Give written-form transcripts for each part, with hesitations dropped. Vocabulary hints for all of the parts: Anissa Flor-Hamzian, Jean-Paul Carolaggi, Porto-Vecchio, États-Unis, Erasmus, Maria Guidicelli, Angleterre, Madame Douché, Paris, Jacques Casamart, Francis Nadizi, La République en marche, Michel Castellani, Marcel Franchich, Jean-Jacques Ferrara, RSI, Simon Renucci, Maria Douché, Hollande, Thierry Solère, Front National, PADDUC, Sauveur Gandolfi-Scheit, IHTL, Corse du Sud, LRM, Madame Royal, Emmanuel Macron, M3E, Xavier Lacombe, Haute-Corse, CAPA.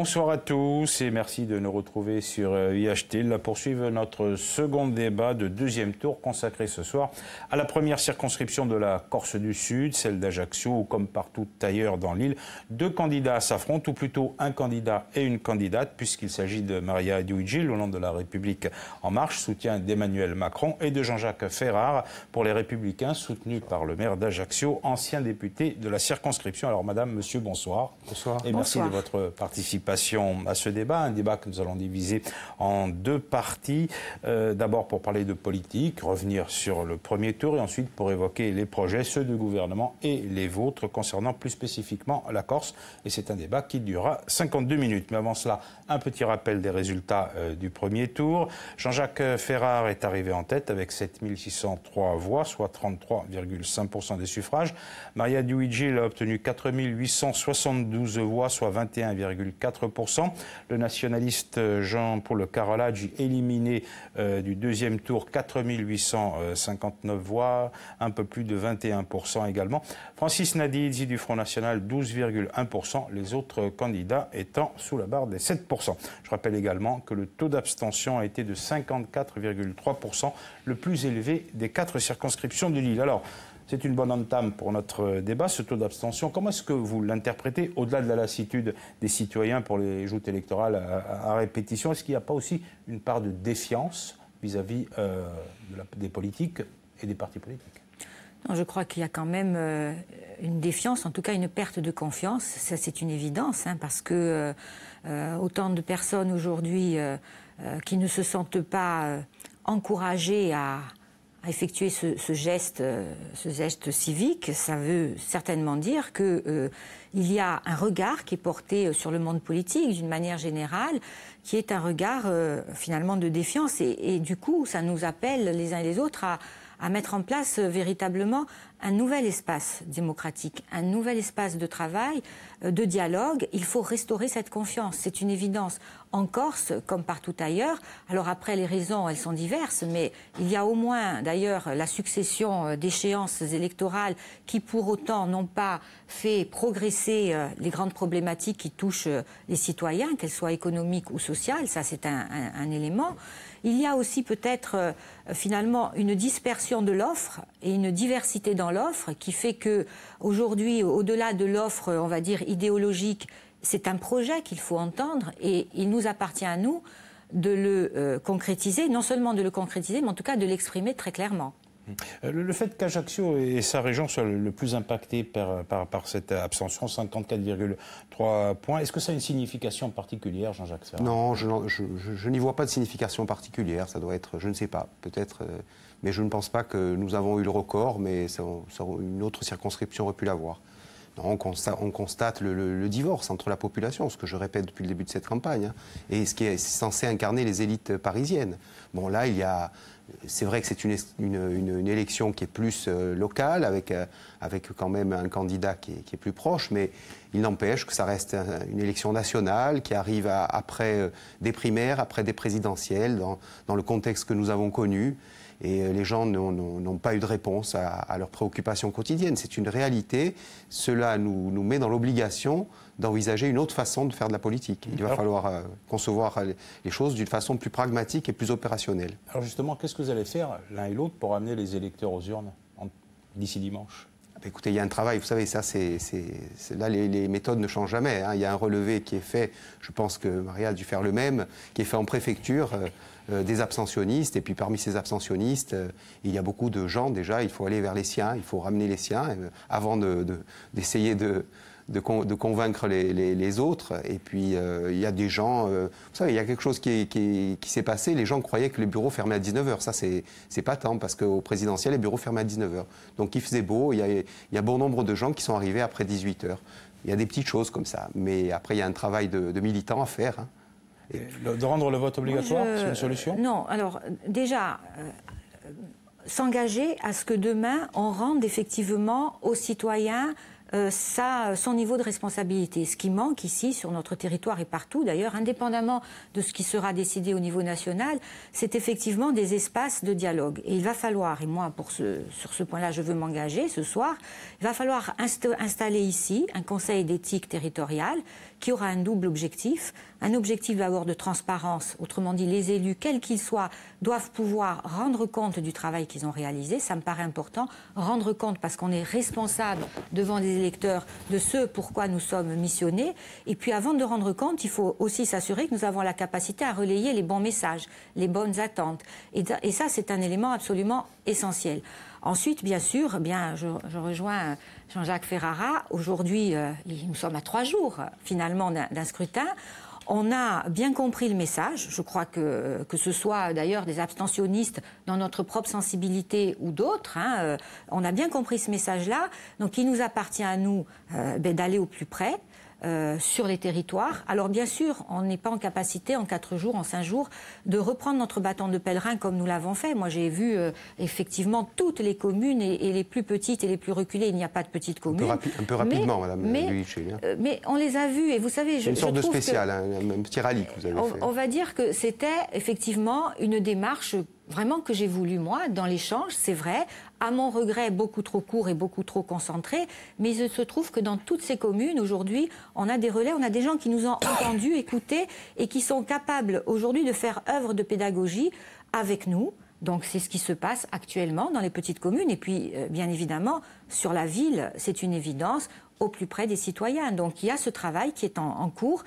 Bonsoir à tous et merci de nous retrouver sur IHTL. Là, poursuivre notre second débat de deuxième tour consacré ce soir à la première circonscription de la Corse du Sud, celle d'Ajaccio, où comme partout ailleurs dans l'île, deux candidats s'affrontent, ou plutôt un candidat et une candidate, puisqu'il s'agit de Maria Guidicelli, au nom de La République en marche, soutien d'Emmanuel Macron, et de Jean-Jacques Ferrara pour Les Républicains, soutenu par le maire d'Ajaccio, ancien député de la circonscription. Alors madame, monsieur, bonsoir. Bonsoir. Et merci de votre participation à ce débat, un débat que nous allons diviser en deux parties. D'abord pour parler de politique, revenir sur le premier tour, et ensuite pour évoquer les projets, ceux du gouvernement et les vôtres, concernant plus spécifiquement la Corse. Et c'est un débat qui durera 52 minutes. Mais avant cela, un petit rappel des résultats du premier tour. Jean-Jacques Ferrara est arrivé en tête avec 7603 voix, soit 33,5% des suffrages. Maria Guidicelli a obtenu 4872 voix, soit 21,4%. Le nationaliste Jean-Paul Carolaggi, éliminé du deuxième tour, 4859 voix, un peu plus de 21% également. Francis Nadizi du Front National, 12,1%, les autres candidats étant sous la barre des 7%. Je rappelle également que le taux d'abstention a été de 54,3%, le plus élevé des 4 circonscriptions de l'île. Alors, c'est une bonne entame pour notre débat, ce taux d'abstention. Comment est-ce que vous l'interprétez, au-delà de la lassitude des citoyens pour les joutes électorales à répétition? Est-ce qu'il n'y a pas aussi une part de défiance vis-à-vis des politiques et des partis politiques? Non, je crois qu'il y a quand même une défiance, en tout cas une perte de confiance. Ça, c'est une évidence, hein, parce que autant de personnes aujourd'hui qui ne se sentent pas encouragées à effectuer ce geste civique, ça veut certainement dire que il y a un regard qui est porté sur le monde politique d'une manière générale, qui est un regard finalement de défiance, et du coup ça nous appelle les uns et les autres à mettre en place véritablement un nouvel espace démocratique, un nouvel espace de travail, de dialogue. Il faut restaurer cette confiance, c'est une évidence. En Corse, comme partout ailleurs, alors après les raisons, elles sont diverses, mais il y a au moins d'ailleurs la succession d'échéances électorales qui pour autant n'ont pas fait progresser les grandes problématiques qui touchent les citoyens, qu'elles soient économiques ou sociales, ça c'est un élément. Il y a aussi peut-être finalement une dispersion de l'offre et une diversité dans l'offre qui fait que aujourd'hui, au-delà de l'offre, on va dire idéologique, c'est un projet qu'il faut entendre et il nous appartient à nous de le concrétiser, non seulement de le concrétiser, mais en tout cas de l'exprimer très clairement. Le fait qu'Ajaccio et sa région soient le plus impactés par cette abstention, 54,3 points, est-ce que ça a une signification particulière, Jean-Jacques Ferrara? Non, je n'y vois pas de signification particulière. Ça doit être, je ne sais pas, peut-être, mais je ne pense pas que nous avons eu le record, mais une autre circonscription aurait pu l'avoir. On constate le divorce entre la population, ce que je répète depuis le début de cette campagne, hein, et ce qui est censé incarner les élites parisiennes. Bon, là, il y a... C'est vrai que c'est une élection qui est plus locale, avec quand même un candidat qui est plus proche, mais il n'empêche que ça reste une élection nationale qui arrive après des primaires, après des présidentielles, dans le contexte que nous avons connu. Et les gens n'ont pas eu de réponse à leurs préoccupations quotidiennes. C'est une réalité. Cela nous met dans l'obligation d'envisager une autre façon de faire de la politique. Il va falloir concevoir les choses d'une façon plus pragmatique et plus opérationnelle. Alors justement, qu'est-ce que vous allez faire l'un et l'autre pour amener les électeurs aux urnes d'ici dimanche? Écoutez, il y a un travail, vous savez, ça, là, les méthodes ne changent jamais, hein. Il y a un relevé qui est fait, je pense que Maria a dû faire le même, qui est fait en préfecture des abstentionnistes. Et puis parmi ces abstentionnistes, il y a beaucoup de gens déjà, il faut aller vers les siens, il faut ramener les siens avant d'essayer de convaincre les autres. Et puis, il y a des gens... vous savez, il y a quelque chose qui s'est passé. Les gens croyaient que les bureaux fermaient à 19h. Ça, c'est pas tant, parce qu'au présidentiel, les bureaux fermaient à 19h. Donc, il faisait beau. Il y a bon nombre de gens qui sont arrivés après 18h. Il y a des petites choses comme ça. Mais après, il y a un travail de militant à faire, hein. De rendre le vote obligatoire, c'est une solution? Non. Alors, déjà... s'engager à ce que demain, on rende effectivement aux citoyens son niveau de responsabilité. Ce qui manque ici, sur notre territoire et partout d'ailleurs, indépendamment de ce qui sera décidé au niveau national, c'est effectivement des espaces de dialogue. Et il va falloir, et moi sur ce point-là je veux m'engager ce soir, il va falloir installer ici un conseil d'éthique territoriale qui aura un double objectif. Un objectif d'abord de transparence, autrement dit les élus, quels qu'ils soient, doivent pouvoir rendre compte du travail qu'ils ont réalisé, ça me paraît important, rendre compte parce qu'on est responsable devant les électeurs de ce pourquoi nous sommes missionnés, et puis avant de rendre compte, il faut aussi s'assurer que nous avons la capacité à relayer les bons messages, les bonnes attentes, et ça c'est un élément absolument essentiel. Ensuite, bien sûr, je rejoins Jean-Jacques Ferrara, aujourd'hui nous sommes à 3 jours finalement d'un scrutin. On a bien compris le message, je crois que ce soit d'ailleurs des abstentionnistes dans notre propre sensibilité ou d'autres, on a bien compris ce message-là, donc il nous appartient à nous d'aller au plus près sur les territoires. Alors bien sûr, on n'est pas en capacité en 4 jours, en 5 jours, de reprendre notre bâton de pèlerin comme nous l'avons fait. Moi j'ai vu effectivement toutes les communes et les plus petites et les plus reculées, il n'y a pas de petites communes. Un peu rapidement, Madame Douché. Mais on les a vues et vous savez... Une sorte de spécial, un petit rallye que vous avez fait. On va dire que c'était effectivement une démarche vraiment que j'ai voulu, moi, dans l'échange, c'est vrai, à mon regret, beaucoup trop court et beaucoup trop concentré, mais il se trouve que dans toutes ces communes, aujourd'hui, on a des relais, on a des gens qui nous ont entendus, écoutés, et qui sont capables, aujourd'hui, de faire œuvre de pédagogie avec nous. Donc c'est ce qui se passe actuellement dans les petites communes, et puis, bien évidemment, sur la ville, c'est une évidence, au plus près des citoyens. Donc il y a ce travail qui est en cours.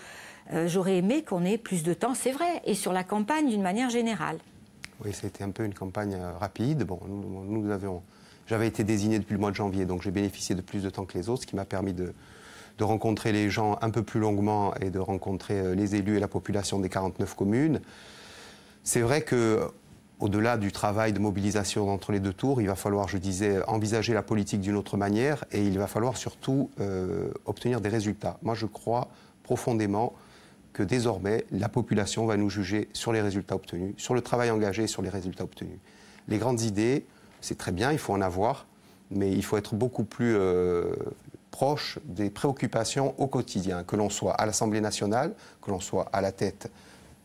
J'aurais aimé qu'on ait plus de temps, c'est vrai, et sur la campagne, d'une manière générale. Oui, c'était un peu une campagne rapide. Bon, j'avais été désigné depuis le mois de janvier, donc j'ai bénéficié de plus de temps que les autres, ce qui m'a permis de rencontrer les gens un peu plus longuement et de rencontrer les élus et la population des 49 communes. C'est vrai que, au-delà du travail de mobilisation entre les 2 tours, il va falloir, je disais, envisager la politique d'une autre manière et il va falloir surtout obtenir des résultats. Moi, je crois profondément que désormais, la population va nous juger sur les résultats obtenus, sur le travail engagé et sur les résultats obtenus. Les grandes idées, c'est très bien, il faut en avoir, mais il faut être beaucoup plus proche des préoccupations au quotidien, que l'on soit à l'Assemblée nationale, que l'on soit à la tête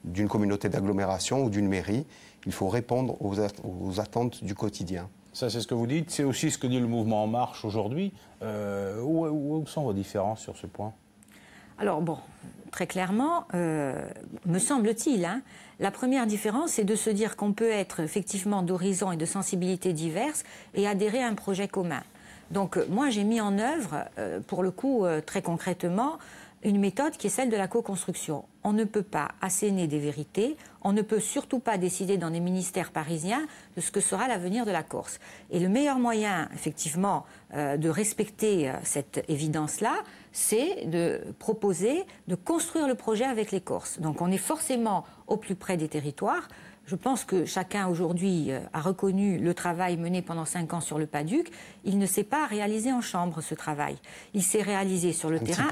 d'une communauté d'agglomération ou d'une mairie. Il faut répondre aux attentes du quotidien. Ça, c'est ce que vous dites. C'est aussi ce que dit le mouvement En Marche aujourd'hui. Où sont vos différences sur ce point ? Alors bon, très clairement, me semble-t-il, la première différence, c'est de se dire qu'on peut être effectivement d'horizons et de sensibilités diverses et adhérer à un projet commun. Donc moi, j'ai mis en œuvre, pour le coup, très concrètement, une méthode qui est celle de la co-construction. On ne peut pas asséner des vérités, on ne peut surtout pas décider dans les ministères parisiens de ce que sera l'avenir de la Corse. Et le meilleur moyen, effectivement, de respecter cette évidence-là, c'est de proposer, de construire le projet avec les Corses. Donc on est forcément au plus près des territoires. Je pense que chacun aujourd'hui a reconnu le travail mené pendant 5 ans sur le PADDUC. Il ne s'est pas réalisé en chambre, ce travail. Il s'est réalisé sur le terrain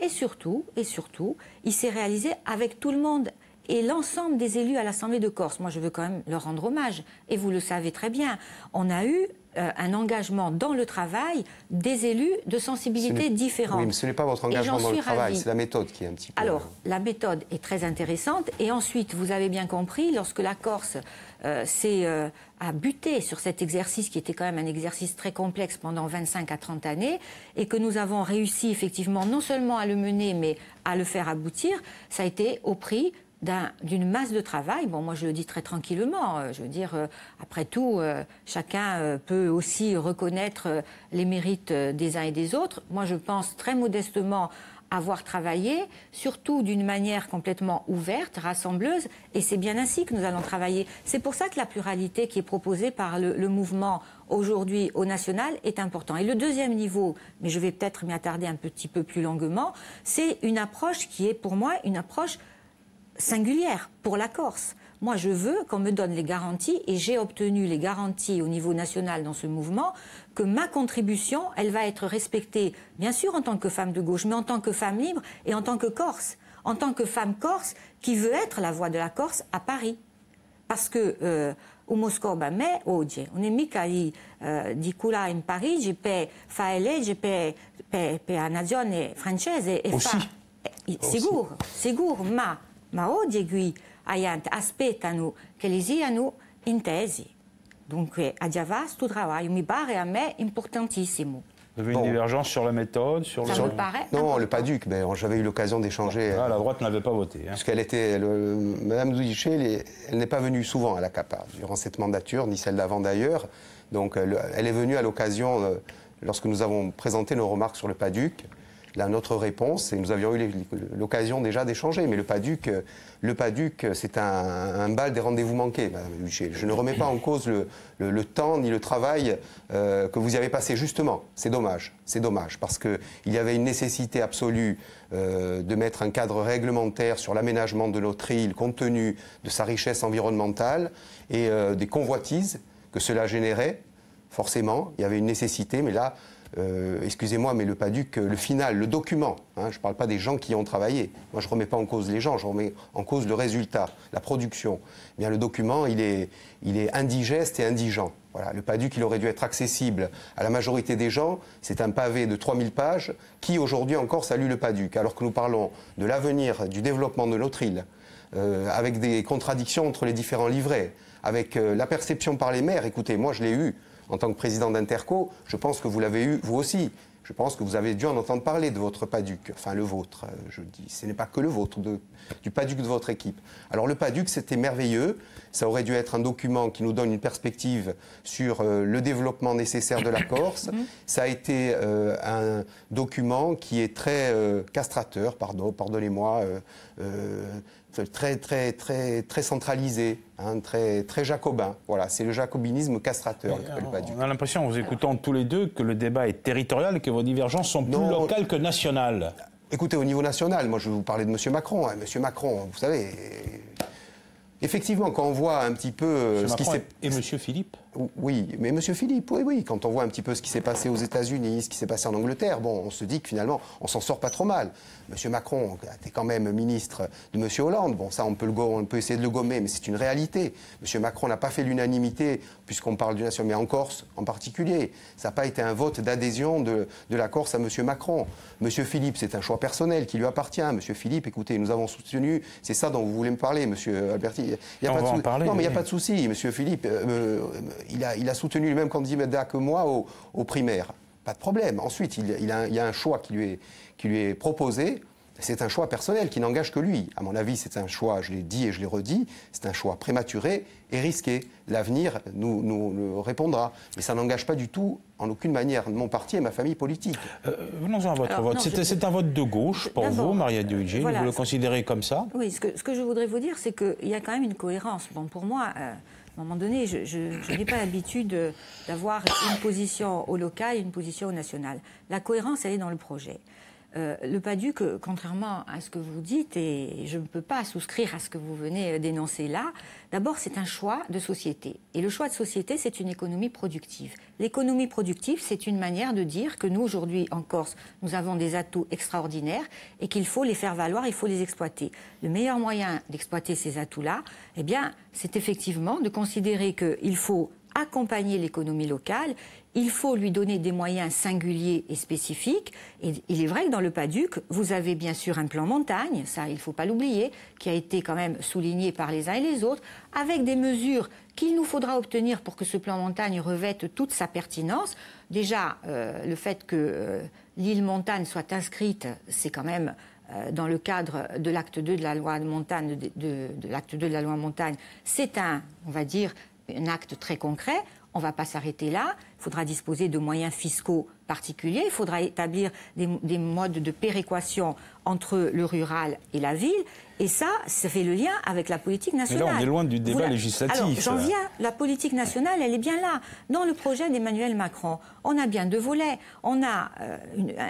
et surtout, il s'est réalisé avec tout le monde et l'ensemble des élus à l'Assemblée de Corse. Moi, je veux quand même leur rendre hommage. Et vous le savez très bien, on a eu un engagement dans le travail des élus de sensibilités différentes. Oui, mais ce n'est pas votre engagement dans le travail, c'est la méthode qui est un petit peu... Alors, la méthode est très intéressante. Et ensuite, vous avez bien compris, lorsque la Corse a buté sur cet exercice, qui était quand même un exercice très complexe pendant 25 à 30 années, et que nous avons réussi effectivement non seulement à le mener, mais à le faire aboutir, ça a été au prix d'une masse de travail. Bon, moi je le dis très tranquillement, je veux dire, après tout, chacun peut aussi reconnaître les mérites des uns et des autres. Moi je pense très modestement avoir travaillé, surtout d'une manière complètement ouverte, rassembleuse, et c'est bien ainsi que nous allons travailler. C'est pour ça que la pluralité qui est proposée par le mouvement aujourd'hui au national est important. Et le deuxième niveau, mais je vais peut-être m'y attarder un petit peu plus longuement, c'est une approche qui est pour moi une approche singulière pour la Corse. Moi, je veux qu'on me donne les garanties, et j'ai obtenu les garanties au niveau national dans ce mouvement, que ma contribution, elle va être respectée, bien sûr, en tant que femme de gauche, mais en tant que femme libre et en tant que Corse, en tant que femme corse qui veut être la voix de la Corse à Paris. Parce que uno scopo a me oggi, non è mica di curare in Parigi per fare legge per la nazione francese e fare... Sicuro, sicuro, ma oggi qui aspettano che li siano intesi. Dunque a già vasto lavoro, mi pare a me importantissimo. Vous avez une divergence sur la méthode, sur le... Non, le PADDUC, mais j'avais eu l'occasion d'échanger. Ah, la droite n'avait pas voté. Parce qu'elle était... Madame Douché, elle n'est pas venue souvent à la CAPA, durant cette mandature, ni celle d'avant d'ailleurs. Donc elle est venue à l'occasion, lorsque nous avons présenté nos remarques sur le PADDUC, notre réponse, et nous avions eu l'occasion déjà d'échanger. Mais le PADDUC c'est un bal des rendez-vous manqués, Madame Douché. Je ne remets pas en cause le temps ni le travail que vous y avez passé, justement. C'est dommage, parce qu'il y avait une nécessité absolue de mettre un cadre réglementaire sur l'aménagement de notre île, compte tenu de sa richesse environnementale et des convoitises que cela générait. Forcément, il y avait une nécessité, mais là... excusez-moi, mais le PADDUC, le final, le document, hein, je ne parle pas des gens qui ont travaillé, moi je ne remets pas en cause les gens, je remets en cause le résultat, la production. Eh bien, le document, il est indigeste et indigent. Voilà, le PADDUC, il aurait dû être accessible à la majorité des gens, c'est un pavé de 3000 pages qui aujourd'hui encore salue le PADDUC, alors que nous parlons de l'avenir, du développement de notre île, avec des contradictions entre les différents livrets, avec la perception par les maires. Écoutez, moi je l'ai eu. En tant que président d'Interco, je pense que vous l'avez eu, vous aussi. Je pense que vous avez dû en entendre parler de votre PADDUC. Enfin, le vôtre, je dis. Ce n'est pas que le vôtre, du PADDUC de votre équipe. Alors, le PADDUC, c'était merveilleux. Ça aurait dû être un document qui nous donne une perspective sur le développement nécessaire de la Corse. Ça a été un document qui est très castrateur, pardonnez-moi, très centralisé, hein, très jacobin. Voilà, c'est le jacobinisme castrateur. On a l'impression, en vous écoutant tous les deux, que le débat est territorial et que vos divergences sont plus locales que nationales. Écoutez, au niveau national, moi je vais vous parler de M. Macron. M. Macron, vous savez, effectivement, quand on voit un petit peu ce qui s'est... Et M. Philippe. Oui, mais M. Philippe, oui, quand on voit un petit peu ce qui s'est passé aux États-Unis, ce qui s'est passé en Angleterre, bon, on se dit que finalement, on s'en sort pas trop mal. M. Macron était quand même ministre de M. Hollande, bon, ça, on peut essayer de le gommer, mais c'est une réalité. M. Macron n'a pas fait l'unanimité, puisqu'on parle d'une nation, mais en Corse en particulier. Ça n'a pas été un vote d'adhésion de la Corse à M. Macron. M. Philippe, c'est un choix personnel qui lui appartient. M. Philippe, écoutez, nous avons soutenu, c'est ça dont vous voulez me parler, M. Alberti. Non, mais il n'y a pas de souci, M. Philippe... Il a soutenu le même candidat que moi aux primaires. Pas de problème. Ensuite, il y a un choix qui lui est proposé. C'est un choix personnel qui n'engage que lui. À mon avis, c'est un choix, je l'ai dit et je l'ai redit, c'est un choix prématuré et risqué. L'avenir nous répondra. Mais ça n'engage pas du tout, en aucune manière, mon parti et ma famille politique. Venons-en à votre vote. C'est un vote de gauche pour vous, Maria Guidicelli. Voilà, vous le considérez comme ça? Oui, ce que je voudrais vous dire, c'est qu'il y a quand même une cohérence. Bon, pour moi... À un moment donné, je n'ai pas l'habitude d'avoir une position au local et une position au national. La cohérence, elle est dans le projet. Le PADDUC, contrairement à ce que vous dites, et je ne peux pas souscrire à ce que vous venez d'énoncer là, d'abord, c'est un choix de société. Et le choix de société, c'est une économie productive. L'économie productive, c'est une manière de dire que nous, aujourd'hui, en Corse, nous avons des atouts extraordinaires et qu'il faut les faire valoir, il faut les exploiter. Le meilleur moyen d'exploiter ces atouts-là, eh bien, c'est effectivement de considérer qu'il faut accompagner l'économie locale, il faut lui donner des moyens singuliers et spécifiques. Et il est vrai que dans le PADDUC, vous avez bien sûr un plan montagne, ça il ne faut pas l'oublier, qui a été quand même souligné par les uns et les autres, avec des mesures qu'il nous faudra obtenir pour que ce plan montagne revête toute sa pertinence. Déjà, le fait que l'île montagne soit inscrite, c'est quand même... dans le cadre de l'acte 2 de la loi montagne, c'est un, on va dire, un acte très concret. On ne va pas s'arrêter là. Il faudra disposer de moyens fiscaux particuliers. Il faudra établir des modes de péréquation entre le rural et la ville. Et ça fait le lien avec la politique nationale. Mais là, on est loin du débat législatif. Alors, j'en viens. La politique nationale, elle est bien là. Dans le projet d'Emmanuel Macron, on a bien deux volets. On a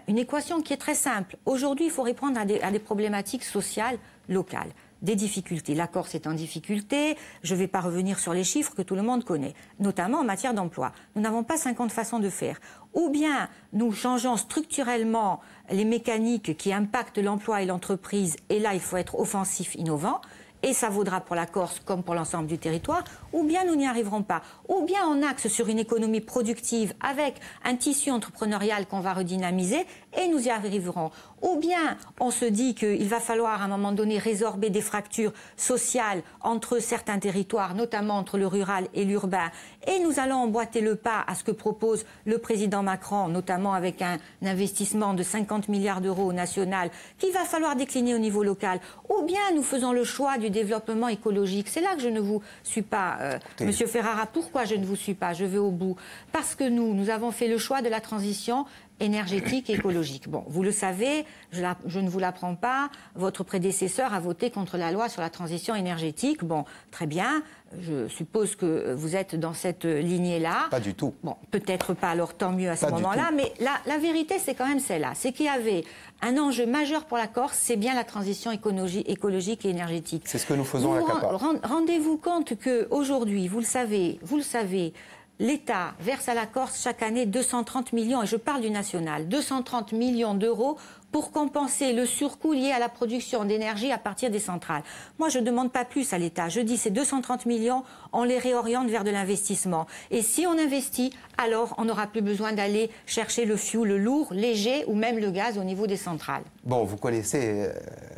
une équation qui est très simple. Aujourd'hui, il faut répondre à des problématiques sociales locales. Des difficultés. La Corse est en difficulté, je ne vais pas revenir sur les chiffres que tout le monde connaît, notamment en matière d'emploi. Nous n'avons pas 50 façons de faire. Ou bien nous changeons structurellement les mécaniques qui impactent l'emploi et l'entreprise, et là il faut être offensif, innovant, et ça vaudra pour la Corse comme pour l'ensemble du territoire, ou bien nous n'y arriverons pas. Ou bien on axe sur une économie productive avec un tissu entrepreneurial qu'on va redynamiser et nous y arriverons. Ou bien on se dit qu'il va falloir à un moment donné résorber des fractures sociales entre certains territoires, notamment entre le rural et l'urbain, et nous allons emboîter le pas à ce que propose le président Macron, notamment avec un investissement de 50 milliards d'euros national qu'il va falloir décliner au niveau local. Ou bien nous faisons le choix du développement écologique. C'est là que je ne vous suis pas, Monsieur Ferrara. Pourquoi je ne vous suis pas? Je vais au bout. Parce que nous avons fait le choix de la transition énergétique et écologique. Bon, vous le savez, je ne vous l'apprends pas, votre prédécesseur a voté contre la loi sur la transition énergétique. Bon, très bien, je suppose que vous êtes dans cette lignée-là. Pas du tout. Bon, peut-être pas, alors tant mieux à ce moment-là, mais la vérité, c'est quand même celle-là. C'est qu'il y avait un enjeu majeur pour la Corse, c'est bien la transition écologique et énergétique. C'est ce que nous faisons à la CAPA. Rendez-vous compte qu'aujourd'hui, vous le savez, l'État verse à la Corse chaque année 230 millions, et je parle du national, 230 millions d'euros pour compenser le surcoût lié à la production d'énergie à partir des centrales. Moi, je ne demande pas plus à l'État. Je dis ces 230 millions, on les réoriente vers de l'investissement. Et si on investit, alors on n'aura plus besoin d'aller chercher le fioul lourd, léger ou même le gaz au niveau des centrales. Bon, vous connaissez,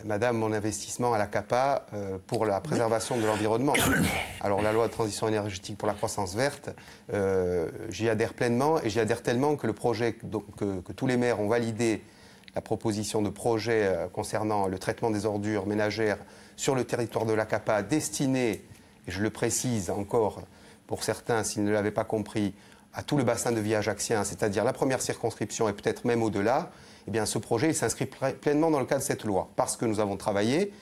madame, mon investissement à la CAPA pour la préservation de l'environnement. Alors la loi de transition énergétique pour la croissance verte, j'y adhère pleinement, et j'y adhère tellement que le projet que tous les maires ont validé, la proposition de projet concernant le traitement des ordures ménagères sur le territoire de la CAPA, destinée, et je le précise encore pour certains s'ils ne l'avaient pas compris, à tout le bassin de vie ajaccien, c'est-à-dire la première circonscription et peut-être même au-delà, eh bien ce projet s'inscrit pleinement dans le cadre de cette loi. Parce que nous avons travaillé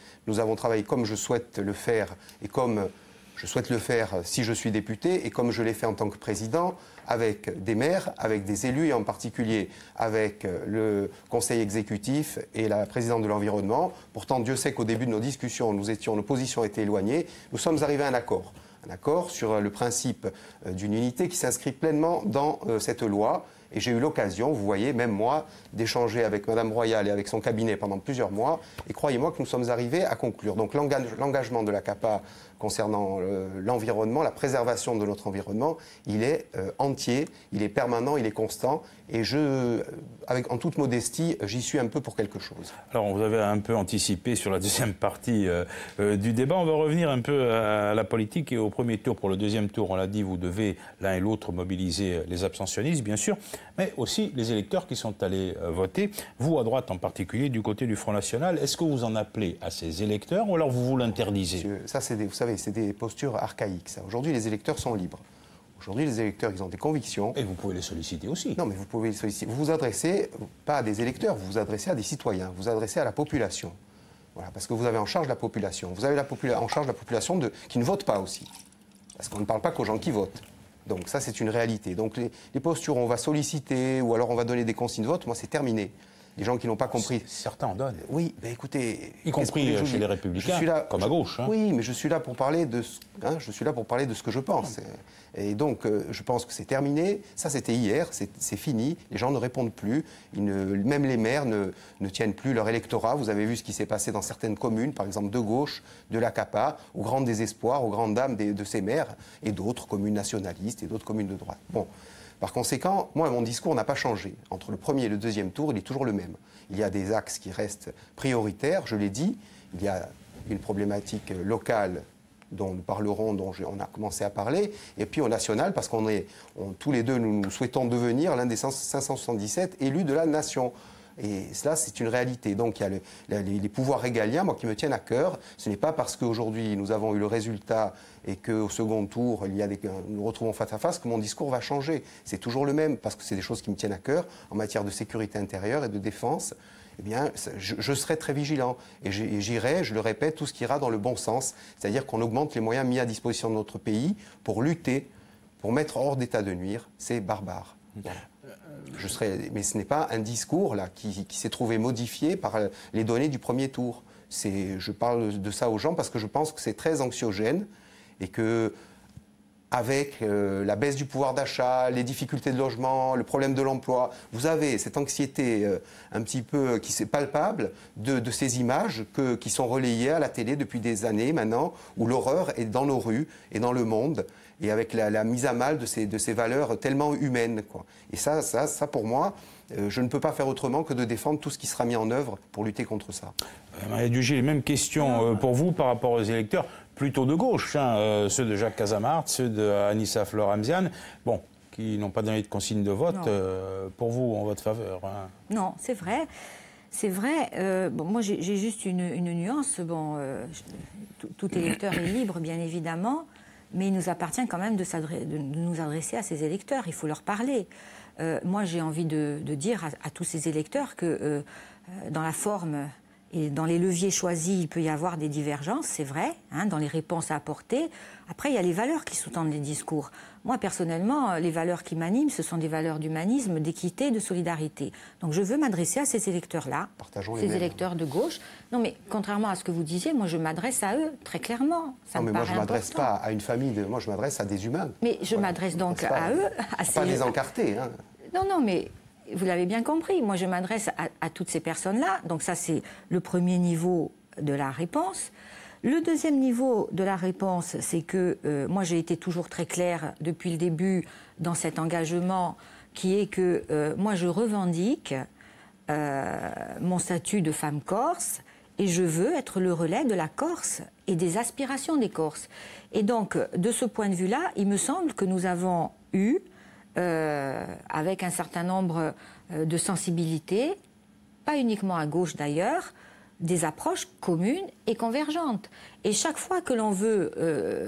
comme je souhaite le faire, et comme je souhaite le faire si je suis député, et comme je l'ai fait en tant que président, avec des maires, avec des élus, et en particulier avec le conseil exécutif et la présidente de l'environnement. Pourtant, Dieu sait qu'au début de nos discussions, nos positions étaient éloignées. Nous sommes arrivés à un accord. Un accord sur le principe d'une unité qui s'inscrit pleinement dans cette loi. Et j'ai eu l'occasion, vous voyez, même moi, d'échanger avec Madame Royal et avec son cabinet pendant plusieurs mois. Et croyez-moi que nous sommes arrivés à conclure. Donc l'engagement de la CAPA concernant l'environnement, la préservation de notre environnement, il est entier, il est permanent, il est constant. Et en toute modestie, j'y suis un peu pour quelque chose. Alors, vous avez un peu anticipé sur la deuxième partie du débat. On va revenir un peu à la politique et au premier tour. Pour le deuxième tour, on l'a dit, vous devez l'un et l'autre mobiliser les abstentionnistes, bien sûr, mais aussi les électeurs qui sont allés voter. Vous, à droite en particulier, du côté du Front National, est-ce que vous en appelez à ces électeurs ou alors vous l'interdisez? Ça, vous savez, c'est des postures archaïques. Aujourd'hui, les électeurs sont libres. Aujourd'hui, les électeurs, ils ont des convictions. Et vous pouvez les solliciter aussi. Non, mais vous pouvez les solliciter. Vous vous adressez pas à des électeurs, vous vous adressez à des citoyens, vous vous adressez à la population. Voilà, parce que vous avez en charge la population. Vous avez en charge la population qui ne vote pas aussi. Parce qu'on ne parle pas qu'aux gens qui votent. Donc ça, c'est une réalité. Donc les postures, on va solliciter, ou alors on va donner des consignes de vote, moi, c'est terminé. Les gens qui n'ont pas compris. Certains en donnent. Oui, mais écoutez... Y compris chez les Républicains, comme à gauche. Hein. Oui, mais je suis là pour parler de ce que je pense. Et donc, je pense que c'est terminé. Ça, c'était hier, c'est fini. Les gens ne répondent plus. Même les maires ne tiennent plus leur électorat. Vous avez vu ce qui s'est passé dans certaines communes, par exemple de gauche, de la CAPA, au grand désespoir, aux grandes dames de ces maires, et d'autres communes nationalistes, et d'autres communes de droite. Bon. Par conséquent, moi, mon discours n'a pas changé. Entre le premier et le deuxième tour, il est toujours le même. Il y a des axes qui restent prioritaires, je l'ai dit. Il y a une problématique locale dont nous parlerons, dont on a commencé à parler. Et puis au national, parce qu'on est tous les deux, nous souhaitons devenir l'un des 577 élus de la nation. Et cela, c'est une réalité. Donc il y a les pouvoirs régaliens, moi, qui me tiennent à cœur. Ce n'est pas parce qu'aujourd'hui, nous avons eu le résultat et qu'au second tour, nous nous retrouvons face à face que mon discours va changer. C'est toujours le même, parce que c'est des choses qui me tiennent à cœur. En matière de sécurité intérieure et de défense, eh bien, je serai très vigilant. Et j'irai, je le répète, tout ce qui ira dans le bon sens. C'est-à-dire qu'on augmente les moyens mis à disposition de notre pays pour lutter, pour mettre hors d'état de nuire ces barbares. Voilà. Mais ce n'est pas un discours là, qui s'est trouvé modifié par les données du premier tour. Je parle de ça aux gens parce que je pense que c'est très anxiogène et que avec la baisse du pouvoir d'achat, les difficultés de logement, le problème de l'emploi, vous avez cette anxiété un petit peu qui est palpable de ces images qui sont relayées à la télé depuis des années maintenant, où l'horreur est dans nos rues et dans le monde, et avec la mise à mal de ces valeurs tellement humaines, quoi. Et ça pour moi, je ne peux pas faire autrement que de défendre tout ce qui sera mis en œuvre pour lutter contre ça. Maria Douché, les mêmes questions pour vous par rapport aux électeurs plutôt de gauche, hein, ceux de Jacques Casamart, ceux d'Anissa Flor-Hamzian, bon, qui n'ont pas donné de consigne de vote pour vous, en votre faveur. Hein. Non, c'est vrai. C'est vrai. Bon, moi, j'ai juste une nuance. Bon, tout électeur est libre, bien évidemment, mais il nous appartient quand même de nous adresser à ces électeurs. Il faut leur parler. Moi, j'ai envie de dire à tous ces électeurs que dans la forme et dans les leviers choisis, il peut y avoir des divergences, c'est vrai, hein, dans les réponses à apporter. Après, il y a les valeurs qui sous-tendent les discours. Moi, personnellement, les valeurs qui m'animent, ce sont des valeurs d'humanisme, d'équité, de solidarité. Donc, je veux m'adresser à ces électeurs-là, ces électeurs de gauche. Non, mais contrairement à ce que vous disiez, moi, je m'adresse à eux, très clairement. Ça me paraît important. Non, mais moi, je ne m'adresse pas à une famille, moi, je m'adresse à des humains. Mais je m'adresse donc à eux. Pas les encarter, hein. Non, non, mais... vous l'avez bien compris, moi je m'adresse à toutes ces personnes-là, donc ça c'est le premier niveau de la réponse. Le deuxième niveau de la réponse, c'est que moi j'ai été toujours très claire depuis le début dans cet engagement qui est que moi je revendique mon statut de femme corse et je veux être le relais de la Corse et des aspirations des Corses. Et donc de ce point de vue-là, il me semble que nous avons eu avec un certain nombre de sensibilités, pas uniquement à gauche d'ailleurs, des approches communes et convergentes. Et chaque fois que l'on veut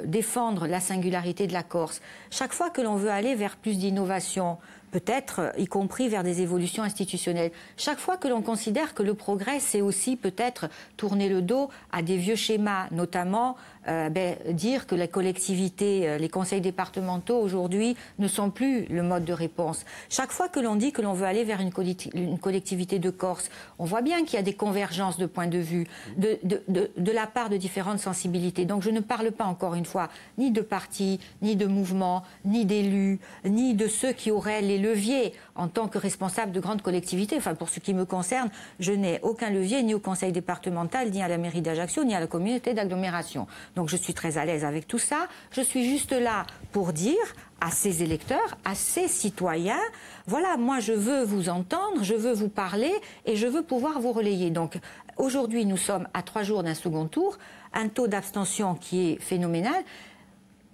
défendre la singularité de la Corse, chaque fois que l'on veut aller vers plus d'innovation, peut-être y compris vers des évolutions institutionnelles, chaque fois que l'on considère que le progrès, c'est aussi peut-être tourner le dos à des vieux schémas, notamment dire que les collectivités, les conseils départementaux aujourd'hui ne sont plus le mode de réponse. Chaque fois que l'on dit que l'on veut aller vers une collectivité de Corse, on voit bien qu'il y a des convergences de points de vue de la part de différentes sensibilités. Donc je ne parle pas encore une fois ni de partis, ni de mouvements, ni d'élus, ni de ceux qui auraient les leviers en tant que responsable de grandes collectivités. Enfin, pour ce qui me concerne, je n'ai aucun levier ni au conseil départemental, ni à la mairie d'Ajaccio, ni à la communauté d'agglomération. Donc je suis très à l'aise avec tout ça. Je suis juste là pour dire à ces électeurs, à ces citoyens, voilà, moi je veux vous entendre, je veux vous parler et je veux pouvoir vous relayer. Donc aujourd'hui, nous sommes à 3 jours d'un second tour, un taux d'abstention qui est phénoménal.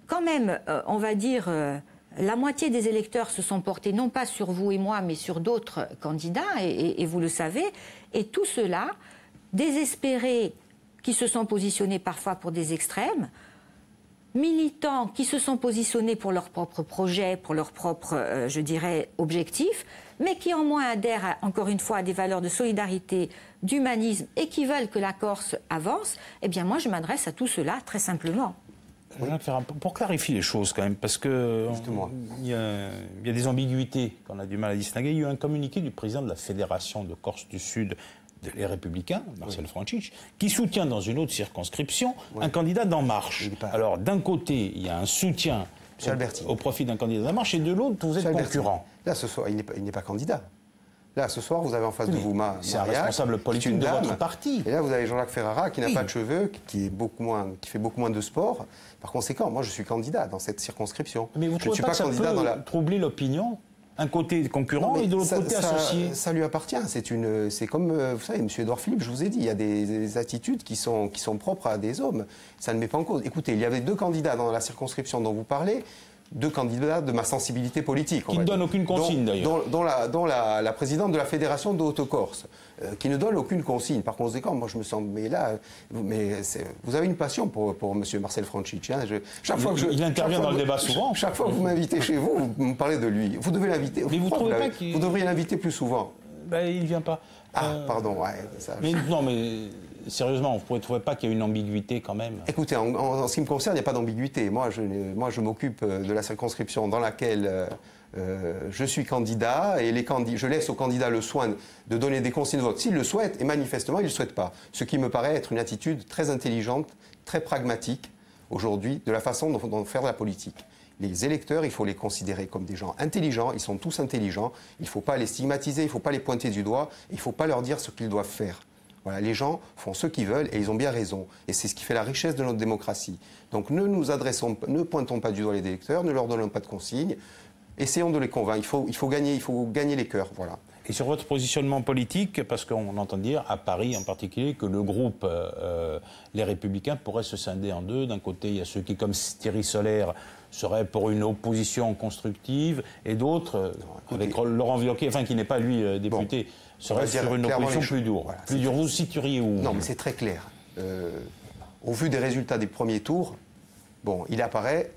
Quand même, on va dire... la moitié des électeurs se sont portés non pas sur vous et moi, mais sur d'autres candidats, et vous le savez. Et tout cela, désespérés qui se sont positionnés parfois pour des extrêmes, militants qui se sont positionnés pour leur propre projet, pour leur propre, je dirais, objectif, mais qui en moins adhèrent, encore une fois, à des valeurs de solidarité, d'humanisme, et qui veulent que la Corse avance, eh bien moi je m'adresse à tout cela très simplement. Oui. Pour clarifier les choses quand même, parce que il y a des ambiguïtés qu'on a du mal à distinguer. Il y a eu un communiqué du président de la Fédération de Corse du Sud, de Les Républicains, Marcel Franchich, qui soutient dans une autre circonscription un candidat d'En Marche. Alors d'un côté, il y a un soutien au profit d'un candidat d'En Marche, et de l'autre, vous êtes concurrent. Là, ce soir, il n'est pas candidat. Là, ce soir, vous avez en face de vous Maria, c'est un responsable politique de votre parti. Et là, vous avez Jean-Jacques Ferrara, qui n'a pas de cheveux, qui fait beaucoup moins de sport. Par conséquent, moi, je suis candidat dans cette circonscription. Mais vous ne trouvez pas que ça peut troubler l'opinion ? Un côté concurrent et de l'autre côté associé. Ça lui appartient. C'est comme, vous savez, M. Edouard Philippe, je vous ai dit, il y a des attitudes qui sont propres à des hommes. Ça ne met pas en cause. Écoutez, il y avait 2 candidats dans la circonscription dont vous parlez. 2 candidats de ma sensibilité politique. Qui ne donnent aucune consigne, d'ailleurs. Dont la présidente de la Fédération de Haute-Corse, qui ne donne aucune consigne. Par conséquent, moi, je me sens... Mais là, vous avez une passion pour M. Marcel Franchich. Hein. Il intervient dans le débat souvent. Chaque fois que vous m'invitez chez vous, vous me parlez de lui. Vous devez l'inviter. Vous devriez l'inviter plus souvent. Ben, il ne vient pas. Pardon. Ouais, ça, non, mais... Sérieusement, vous ne trouvez pas qu'il y a une ambiguïté quand même? Écoutez, en ce qui me concerne, il n'y a pas d'ambiguïté. Moi, je m'occupe de la circonscription dans laquelle je suis candidat et je laisse aux candidats le soin de donner des consignes de vote s'ils le souhaitent, et manifestement, ils ne le souhaitent pas. Ce qui me paraît être une attitude très intelligente, très pragmatique aujourd'hui de la façon dont faire de la politique. Les électeurs, il faut les considérer comme des gens intelligents, ils sont tous intelligents, il ne faut pas les stigmatiser, il ne faut pas les pointer du doigt, il ne faut pas leur dire ce qu'ils doivent faire. Voilà, les gens font ce qu'ils veulent et ils ont bien raison. Et c'est ce qui fait la richesse de notre démocratie. Donc ne pointons pas du doigt les électeurs, ne leur donnons pas de consignes, essayons de les convaincre, il faut gagner les cœurs, voilà. Et sur votre positionnement politique, parce qu'on entend dire, à Paris en particulier, que le groupe Les Républicains pourrait se scinder en deux. D'un côté, il y a ceux qui, comme Thierry Solère, seraient pour une opposition constructive, et d'autres, avec Laurent Wauquiez, enfin qui n'est pas lui député, seraient sur une opposition plus dure. Voilà, plus dure. Vous situeriez où? Non, mais c'est très clair. Au vu des résultats des premiers tours, bon, il apparaît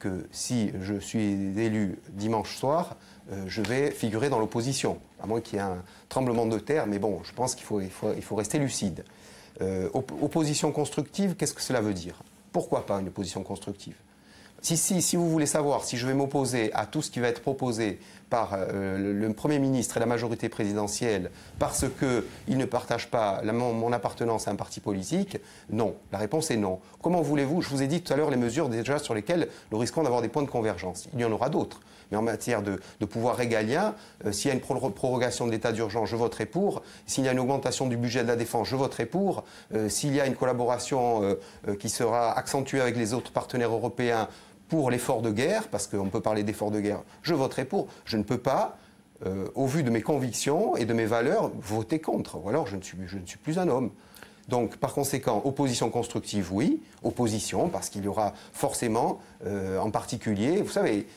que si je suis élu dimanche soir, je vais figurer dans l'opposition, à moins qu'il y ait un tremblement de terre, mais bon, je pense qu'il faut, rester lucide. Opposition constructive, qu'est-ce que cela veut dire? Pourquoi pas une opposition constructive? Si vous voulez savoir si je vais m'opposer à tout ce qui va être proposé par le Premier ministre et la majorité présidentielle parce qu'ils ne partagent pas mon appartenance à un parti politique, non. La réponse est non. Comment voulez-vous? Je vous ai dit tout à l'heure les mesures déjà sur lesquelles nous risquons d'avoir des points de convergence. Il y en aura d'autres. Mais en matière de pouvoir régalien, s'il y a une prorogation de l'état d'urgence, je voterai pour. S'il y a une augmentation du budget de la défense, je voterai pour. S'il y a une collaboration qui sera accentuée avec les autres partenaires européens pour l'effort de guerre, parce qu'on peut parler d'effort de guerre, je voterai pour. Je ne peux pas, au vu de mes convictions et de mes valeurs, voter contre. Ou alors je ne suis plus un homme. Donc, par conséquent, opposition constructive, oui. Opposition, parce qu'il y aura forcément, en particulier, vous savez...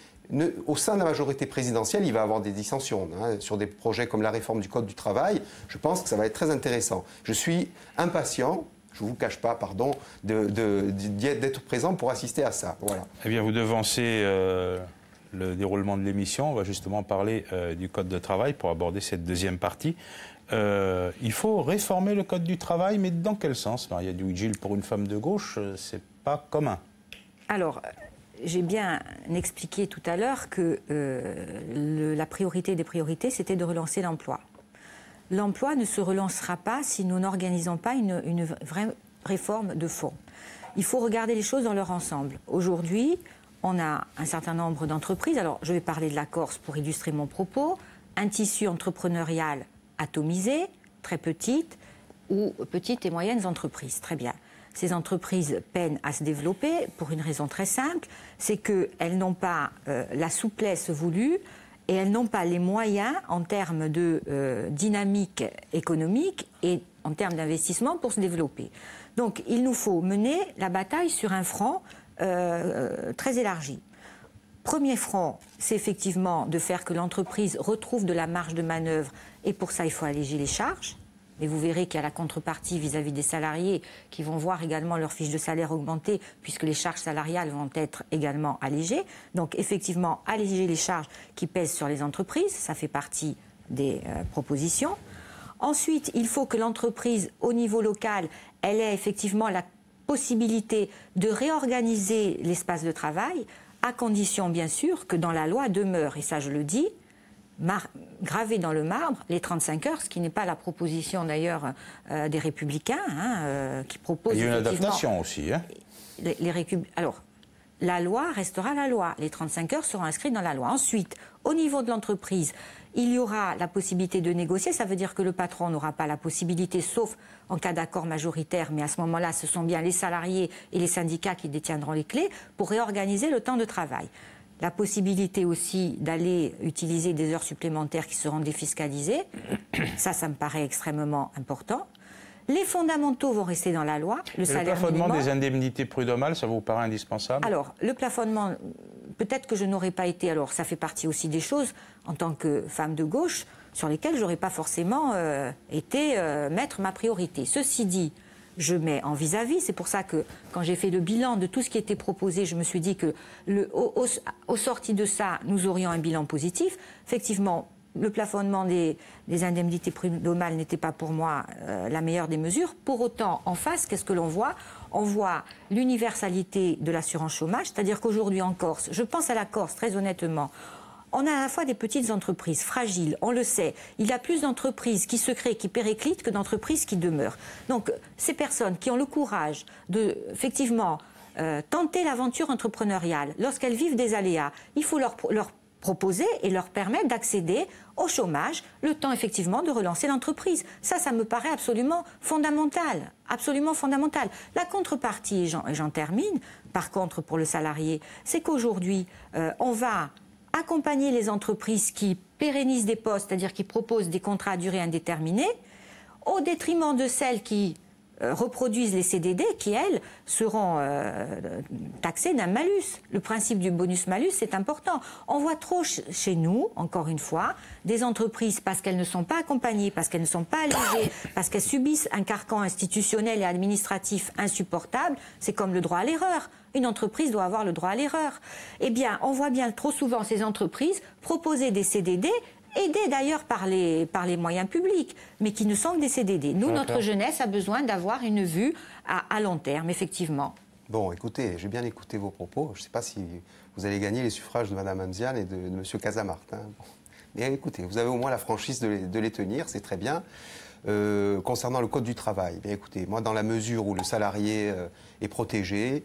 Au sein de la majorité présidentielle, il va y avoir des dissensions sur des projets comme la réforme du Code du travail. Je pense que ça va être très intéressant. Je suis impatient, je ne vous cache pas, pardon, d'être présent pour assister à ça. Voilà. Eh bien, vous devancez le déroulement de l'émission. On va justement parler du Code du travail pour aborder cette deuxième partie. Il faut réformer le Code du travail, mais dans quel sens, Maria Guidicelli, pour une femme de gauche, c'est pas commun. Alors... J'ai bien expliqué tout à l'heure que la priorité des priorités, c'était de relancer l'emploi. L'emploi ne se relancera pas si nous n'organisons pas une vraie réforme de fond. Il faut regarder les choses dans leur ensemble. Aujourd'hui, on a un certain nombre d'entreprises. Alors, je vais parler de la Corse pour illustrer mon propos. Un tissu entrepreneurial atomisé, très petite, ou petites et moyennes entreprises. Très bien. Ces entreprises peinent à se développer pour une raison très simple, c'est qu'elles n'ont pas la souplesse voulue et elles n'ont pas les moyens en termes de dynamique économique et en termes d'investissement pour se développer. Donc il nous faut mener la bataille sur un front très élargi. Premier front, c'est effectivement de faire que l'entreprise retrouve de la marge de manœuvre et pour ça il faut alléger les charges. Mais vous verrez qu'il y a la contrepartie vis-à-vis des salariés qui vont voir également leur fiche de salaire augmenter puisque les charges salariales vont être également allégées. Donc effectivement, alléger les charges qui pèsent sur les entreprises, ça fait partie des propositions. Ensuite, il faut que l'entreprise, au niveau local, elle ait effectivement la possibilité de réorganiser l'espace de travail, à condition bien sûr que dans la loi demeure, et ça je le dis, gravé dans le marbre les 35 heures, ce qui n'est pas la proposition d'ailleurs des Républicains qui proposent... Il y a une adaptation aussi. Hein. Alors, la loi restera la loi. Les 35 heures seront inscrites dans la loi. Ensuite, au niveau de l'entreprise, il y aura la possibilité de négocier. Ça veut dire que le patron n'aura pas la possibilité, sauf en cas d'accord majoritaire, mais à ce moment-là, ce sont bien les salariés et les syndicats qui détiendront les clés pour réorganiser le temps de travail. La possibilité aussi d'aller utiliser des heures supplémentaires qui seront défiscalisées, ça me paraît extrêmement important. Les fondamentaux vont rester dans la loi. Le salaire plafonnement minimum, des indemnités prud'homales, ça vous paraît indispensable? Alors, le plafonnement, peut-être que je n'aurais pas été... Alors, ça fait partie aussi des choses, en tant que femme de gauche, sur lesquelles je n'aurais pas forcément été mettre ma priorité. Ceci dit... Je mets en vis-à-vis, c'est pour ça que quand j'ai fait le bilan de tout ce qui était proposé, je me suis dit que au sorti de ça, nous aurions un bilan positif. Effectivement, le plafonnement des indemnités prud'homales n'était pas pour moi la meilleure des mesures. Pour autant, en face, qu'est-ce que l'on voit? On voit l'universalité de l'assurance chômage, c'est-à-dire qu'aujourd'hui en Corse, je pense à la Corse très honnêtement, on a à la fois des petites entreprises fragiles, on le sait. Il y a plus d'entreprises qui se créent, qui périclitent, que d'entreprises qui demeurent. Donc, ces personnes qui ont le courage de, effectivement, tenter l'aventure entrepreneuriale, lorsqu'elles vivent des aléas, il faut leur proposer et leur permettre d'accéder au chômage, le temps effectivement de relancer l'entreprise. Ça me paraît absolument fondamental, absolument fondamental. La contrepartie, j'en termine, par contre pour le salarié, c'est qu'aujourd'hui, on va accompagner les entreprises qui pérennisent des postes, c'est-à-dire qui proposent des contrats à durée indéterminée, au détriment de celles qui reproduisent les CDD qui, elles, seront taxées d'un malus. Le principe du bonus-malus, c'est important. On voit trop chez nous, encore une fois, des entreprises, parce qu'elles ne sont pas accompagnées, parce qu'elles ne sont pas allégées, parce qu'elles subissent un carcan institutionnel et administratif insupportable, c'est comme le droit à l'erreur. Une entreprise doit avoir le droit à l'erreur. Eh bien, on voit bien trop souvent ces entreprises proposer des CDD aidés d'ailleurs par les moyens publics, mais qui ne sont que des CDD. Nous, notre jeunesse a besoin d'avoir une vue à long terme, effectivement. Bon, écoutez, j'ai bien écouté vos propos. Je ne sais pas si vous allez gagner les suffrages de Mme Amzian et de M. Casamart. Hein. Bon. Mais écoutez, vous avez au moins la franchise de les tenir, c'est très bien. Concernant le Code du travail, bien, écoutez, moi, dans la mesure où le salarié est protégé,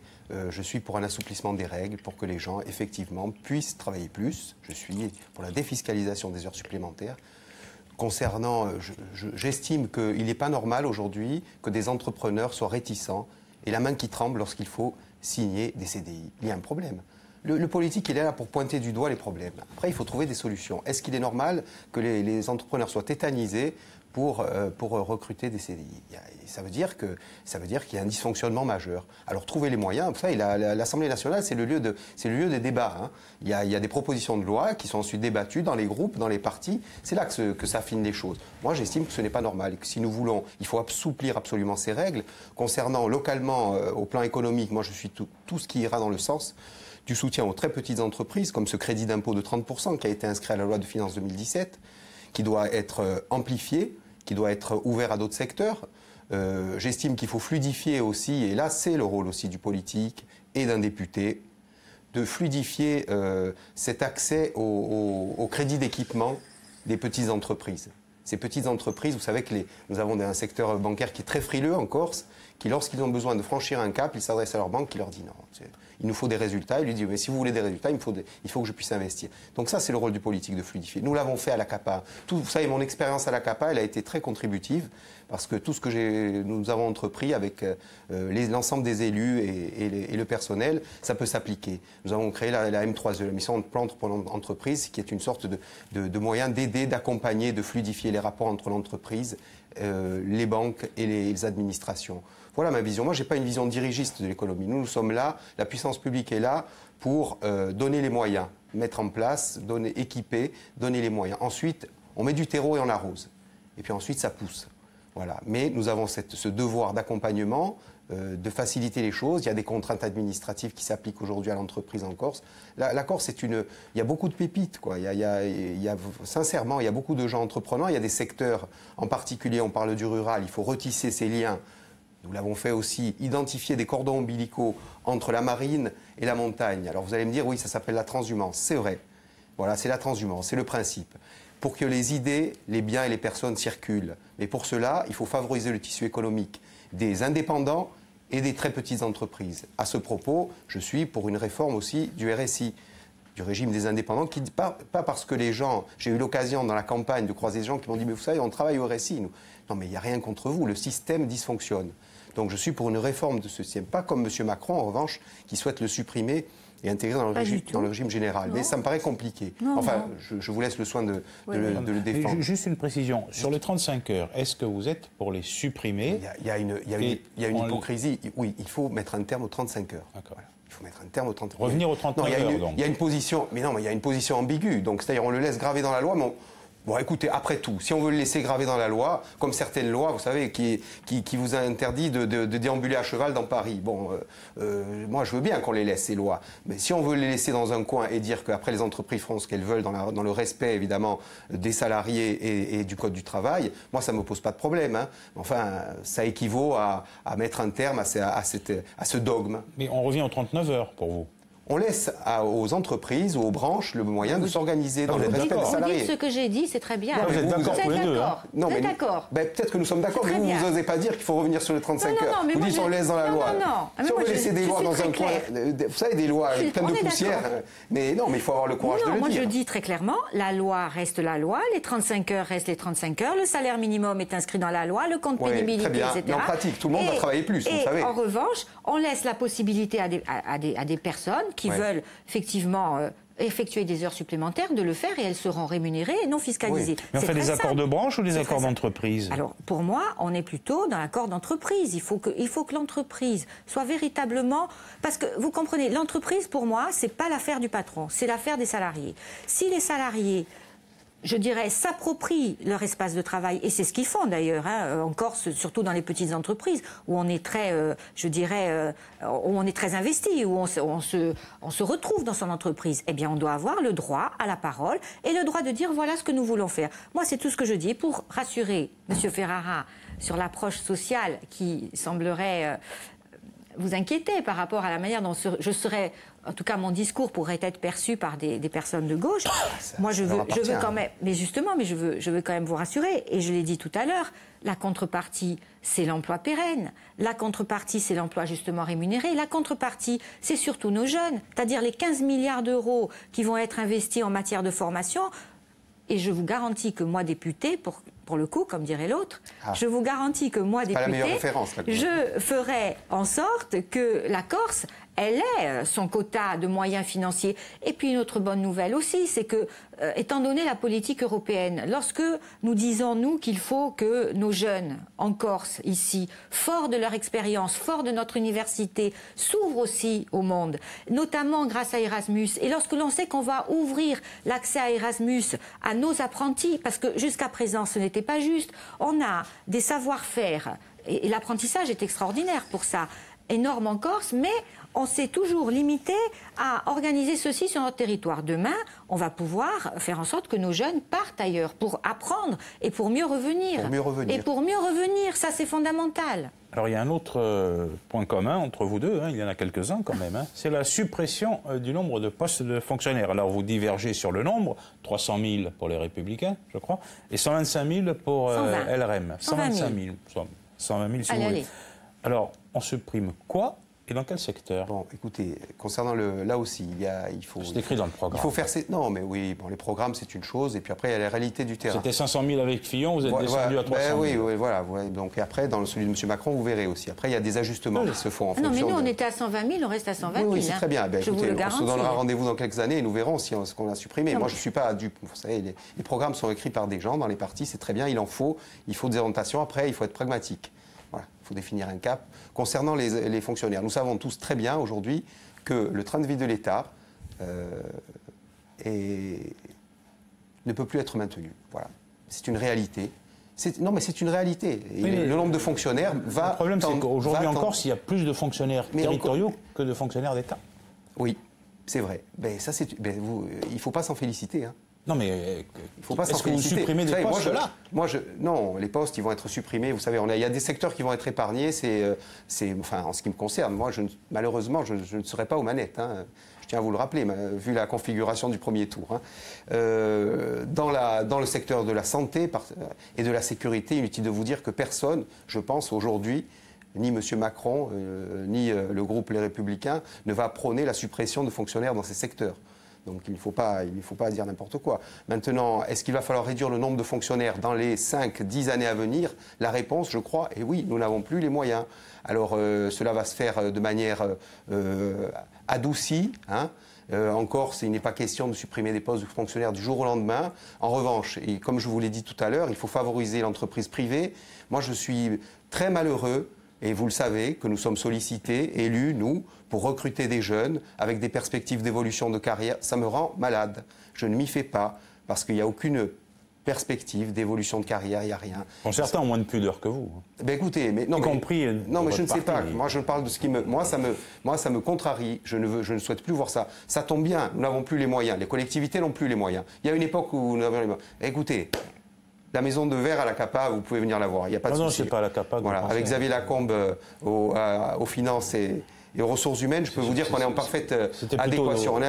je suis pour un assouplissement des règles pour que les gens, effectivement, puissent travailler plus. Je suis pour la défiscalisation des heures supplémentaires. Concernant, j'estime qu'il n'est pas normal aujourd'hui que des entrepreneurs soient réticents et la main qui tremble lorsqu'il faut signer des CDI. Il y a un problème. Le politique, il est là pour pointer du doigt les problèmes. Après, il faut trouver des solutions. Est-ce qu'il est normal que les entrepreneurs soient tétanisés pour recruter des CDI? Ça veut dire qu'il y a un dysfonctionnement majeur. Alors, trouver les moyens. Enfin, l'Assemblée nationale, c'est le lieu des débats. Hein. Il y a des propositions de loi qui sont ensuite débattues dans les groupes, dans les partis. C'est là que ça affine les choses. Moi, j'estime que ce n'est pas normal. Et que si nous voulons, il faut assouplir absolument ces règles. Concernant localement, au plan économique, moi, je suis tout ce qui ira dans le sens du soutien aux très petites entreprises, comme ce crédit d'impôt de 30% qui a été inscrit à la loi de finances 2017, qui doit être amplifié, qui doit être ouvert à d'autres secteurs. J'estime qu'il faut fluidifier aussi, et là c'est le rôle aussi du politique et d'un député, de fluidifier cet accès au crédit d'équipement des petites entreprises. Ces petites entreprises, vous savez que nous avons un secteur bancaire qui est très frileux en Corse, qui lorsqu'ils ont besoin de franchir un cap, ils s'adressent à leur banque qui leur dit non, il nous faut des résultats. Ils lui disent mais si vous voulez des résultats, il faut que je puisse investir. Donc ça c'est le rôle du politique de fluidifier. Nous l'avons fait à la CAPA. Vous savez, mon expérience à la CAPA, elle a été très contributive parce que tout ce que nous avons entrepris avec l'ensemble des élus et le personnel, ça peut s'appliquer. Nous avons créé la M3E, la mission de plan entreprise, qui est une sorte de moyen d'aider, d'accompagner, de fluidifier les rapports entre l'entreprise, les banques et les administrations. Voilà ma vision. Moi, je n'ai pas une vision dirigiste de l'économie. Nous sommes là, la puissance publique est là pour donner les moyens, mettre en place, équiper, donner les moyens. Ensuite, on met du terreau et on arrose. Et puis ensuite, ça pousse. Voilà. Mais nous avons ce devoir d'accompagnement, de faciliter les choses. Il y a des contraintes administratives qui s'appliquent aujourd'hui à l'entreprise en Corse. La Corse, il y a beaucoup de pépites, quoi. Sincèrement, il y a beaucoup de gens entreprenants. Il y a des secteurs, en particulier, on parle du rural, il faut retisser ces liens. Nous l'avons fait aussi, identifier des cordons ombilicaux entre la marine et la montagne. Alors vous allez me dire, oui, ça s'appelle la transhumance. C'est vrai. Voilà, c'est la transhumance, c'est le principe. Pour que les idées, les biens et les personnes circulent. Mais pour cela, il faut favoriser le tissu économique des indépendants et des très petites entreprises. À ce propos, je suis pour une réforme aussi du RSI, du régime des indépendants, qui pas parce que les gens... J'ai eu l'occasion dans la campagne de croiser des gens qui m'ont dit « Mais vous savez, on travaille au RSI, nous. » Non, mais il n'y a rien contre vous, le système dysfonctionne. Donc je suis pour une réforme de ce système, pas comme M. Macron, en revanche, qui souhaite le supprimer et intégrer dans le régime général. Non. Mais ça me paraît compliqué. Non, enfin, je vous laisse le soin de le défendre. Juste une précision. Sur le 35 heures, est-ce que vous êtes pour les supprimer? Il y a une hypocrisie. Oui, il faut mettre un terme aux 35 heures. D'accord. Voilà. Il faut mettre un terme aux 35 heures. Revenir aux 35 heures, donc. Il y a une position... Mais non, mais il y a une position ambiguë. Donc, c'est-à-dire, on le laisse graver dans la loi, mais on... Bon, écoutez, après tout, si on veut le laisser graver dans la loi, comme certaines lois, vous savez, qui vous interdit de déambuler à cheval dans Paris. Bon, moi, je veux bien qu'on les laisse, ces lois. Mais si on veut les laisser dans un coin et dire qu'après, les entreprises feront ce qu'elles veulent dans le respect, évidemment, des salariés et du Code du travail, moi, ça ne me pose pas de problème. Hein. Enfin, ça équivaut à mettre un terme à ce dogme. Mais on revient aux 39 heures, pour vous. on laisse aux entreprises ou aux branches le moyen de s'organiser dans le respect des salariés. Vous dites ce que j'ai dit, c'est très bien. Non, vous êtes d'accord pour les deux. Vous êtes d'accord. Peut-être que nous sommes d'accord, mais vous n'osez pas dire qu'il faut revenir sur les 35 heures. Vous dites on laisse dans la loi. Si on veut laisser des lois dans un coin, vous savez, des lois pleines de poussière, mais non, mais il faut avoir le courage de le dire. Moi, je dis très clairement, la loi reste la loi, les 35 heures restent les 35 heures, le salaire minimum est inscrit dans la loi, le compte pénibilité, etc. Mais en pratique, tout le monde va travailler plus, vous savez. En revanche, on laisse la possibilité à des personnes qui veulent effectivement effectuer des heures supplémentaires, de le faire, et elles seront rémunérées et non fiscalisées. Oui. Mais on fait des accords de branche ou des accords d'entreprise? Alors, pour moi, on est plutôt dans l'accord d'entreprise. Il faut que l'entreprise soit véritablement... Parce que, vous comprenez, l'entreprise, pour moi, c'est pas l'affaire du patron, c'est l'affaire des salariés. Si les salariés... je dirais, s'approprient leur espace de travail. Et c'est ce qu'ils font, d'ailleurs, hein, en Corse, surtout dans les petites entreprises, où on est très, je dirais, où on est très investi, où on se retrouve dans son entreprise. Eh bien, on doit avoir le droit à la parole et le droit de dire, voilà ce que nous voulons faire. Moi, c'est tout ce que je dis pour rassurer M. Ferrara sur l'approche sociale qui semblerait vous inquiéter par rapport à la manière dont je serais... En tout cas, mon discours pourrait être perçu par des personnes de gauche. Moi, je veux quand même... Mais justement, mais je veux quand même vous rassurer. Et je l'ai dit tout à l'heure, la contrepartie, c'est l'emploi pérenne. La contrepartie, c'est l'emploi justement rémunéré. La contrepartie, c'est surtout nos jeunes. C'est-à-dire les 15 milliards d'euros qui vont être investis en matière de formation. Et je vous garantis que moi, député, pour le coup, comme dirait l'autre, je vous garantis que moi, député, je ferai en sorte que la Corse... elle est son quota de moyens financiers. Et puis une autre bonne nouvelle aussi, c'est que, étant donné la politique européenne, lorsque nous disons, nous, qu'il faut que nos jeunes, en Corse, ici, forts de leur expérience, forts de notre université, s'ouvrent aussi au monde, notamment grâce à Erasmus. Et lorsque l'on sait qu'on va ouvrir l'accès à Erasmus à nos apprentis, parce que jusqu'à présent, ce n'était pas juste, on a des savoir-faire, et l'apprentissage est extraordinaire pour ça, énorme en Corse, mais... on s'est toujours limité à organiser ceci sur notre territoire. Demain, on va pouvoir faire en sorte que nos jeunes partent ailleurs pour apprendre et pour mieux revenir. Ça, c'est fondamental. Alors, il y a un autre point commun entre vous deux, hein, il y en a quelques-uns quand même, hein, c'est la suppression du nombre de postes de fonctionnaires. Alors, vous divergez sur le nombre, 300 000 pour les Républicains, je crois, et 125 000 pour LRM. 120 000, si vous voulez. Alors, on supprime quoi ? Et dans quel secteur? Bon, écoutez, concernant le... Là aussi, c'est écrit dans le programme. Il faut faire... Non, mais oui, bon, les programmes, c'est une chose, et puis après, il y a la réalité du terrain. C'était 500 000 avec Fillon, vous êtes descendu à 300 000. Oui, voilà. Ouais. Donc, et après, dans celui de M. Macron, vous verrez aussi. Après, il y a des ajustements qui se font en fonction... Non, mais nous, on était à 120 000, on reste à 120 000. Oui, c'est très bien. Ben, écoutez, on se donnera rendez-vous dans quelques années, et nous verrons si ce qu'on a supprimé. Non, moi, je ne suis pas dupe. Vous savez, les programmes sont écrits par des gens, dans les partis, c'est très bien, il en faut. Il faut des orientations. Après, il faut être pragmatique. Voilà, il faut définir un cap. Concernant les fonctionnaires, nous savons tous très bien aujourd'hui que le train de vie de l'État ne peut plus être maintenu. Voilà. C'est une réalité. Non, mais c'est une réalité. Oui, le nombre de fonctionnaires va... Le problème, c'est qu'aujourd'hui en Corse, il y a plus de fonctionnaires territoriaux que de fonctionnaires d'État. Oui, c'est vrai. Mais ça, il ne faut pas s'en féliciter, hein. Non, mais est-ce que vous supprimez des postes là ? Non, les postes, ils vont être supprimés. Vous savez, il y a des secteurs qui vont être épargnés. Enfin, en ce qui me concerne, moi, malheureusement, je ne serai pas aux manettes, hein. Je tiens à vous le rappeler, vu la configuration du premier tour, hein. Dans le secteur de la santé et de la sécurité, inutile de vous dire que personne, je pense, aujourd'hui, ni M. Macron, ni le groupe Les Républicains, ne va prôner la suppression de fonctionnaires dans ces secteurs. Donc il ne faut pas dire n'importe quoi. Maintenant, est-ce qu'il va falloir réduire le nombre de fonctionnaires dans les 5-10 années à venir? La réponse, je crois, est oui, nous n'avons plus les moyens. Alors cela va se faire de manière adoucie, hein. En Corse, il n'est pas question de supprimer des postes de fonctionnaires du jour au lendemain. En revanche, et comme je vous l'ai dit tout à l'heure, il faut favoriser l'entreprise privée. Moi, je suis très malheureux, et vous le savez, que nous sommes sollicités, élus, nous, pour recruter des jeunes avec des perspectives d'évolution de carrière. Ça me rend malade. Je ne m'y fais pas parce qu'il n'y a aucune perspective d'évolution de carrière, il n'y a rien. Bon, certains ont moins de pudeur que vous. Ben écoutez, mais non, y compris. Non, mais je ne sais pas. Moi, je parle de ce qui me. Moi, ça me contrarie. Je ne souhaite plus voir ça. Ça tombe bien. Nous n'avons plus les moyens. Les collectivités n'ont plus les moyens. Il y a une époque où nous n'avions les moyens. Écoutez. La maison de verre à la CAPA, vous pouvez venir la voir. Il n'y a pas de souci. Non, c'est pas à la CAPA. Voilà, avec Xavier Lacombe aux finances et, et aux ressources humaines, je peux vous dire qu'on est en parfaite adéquation. On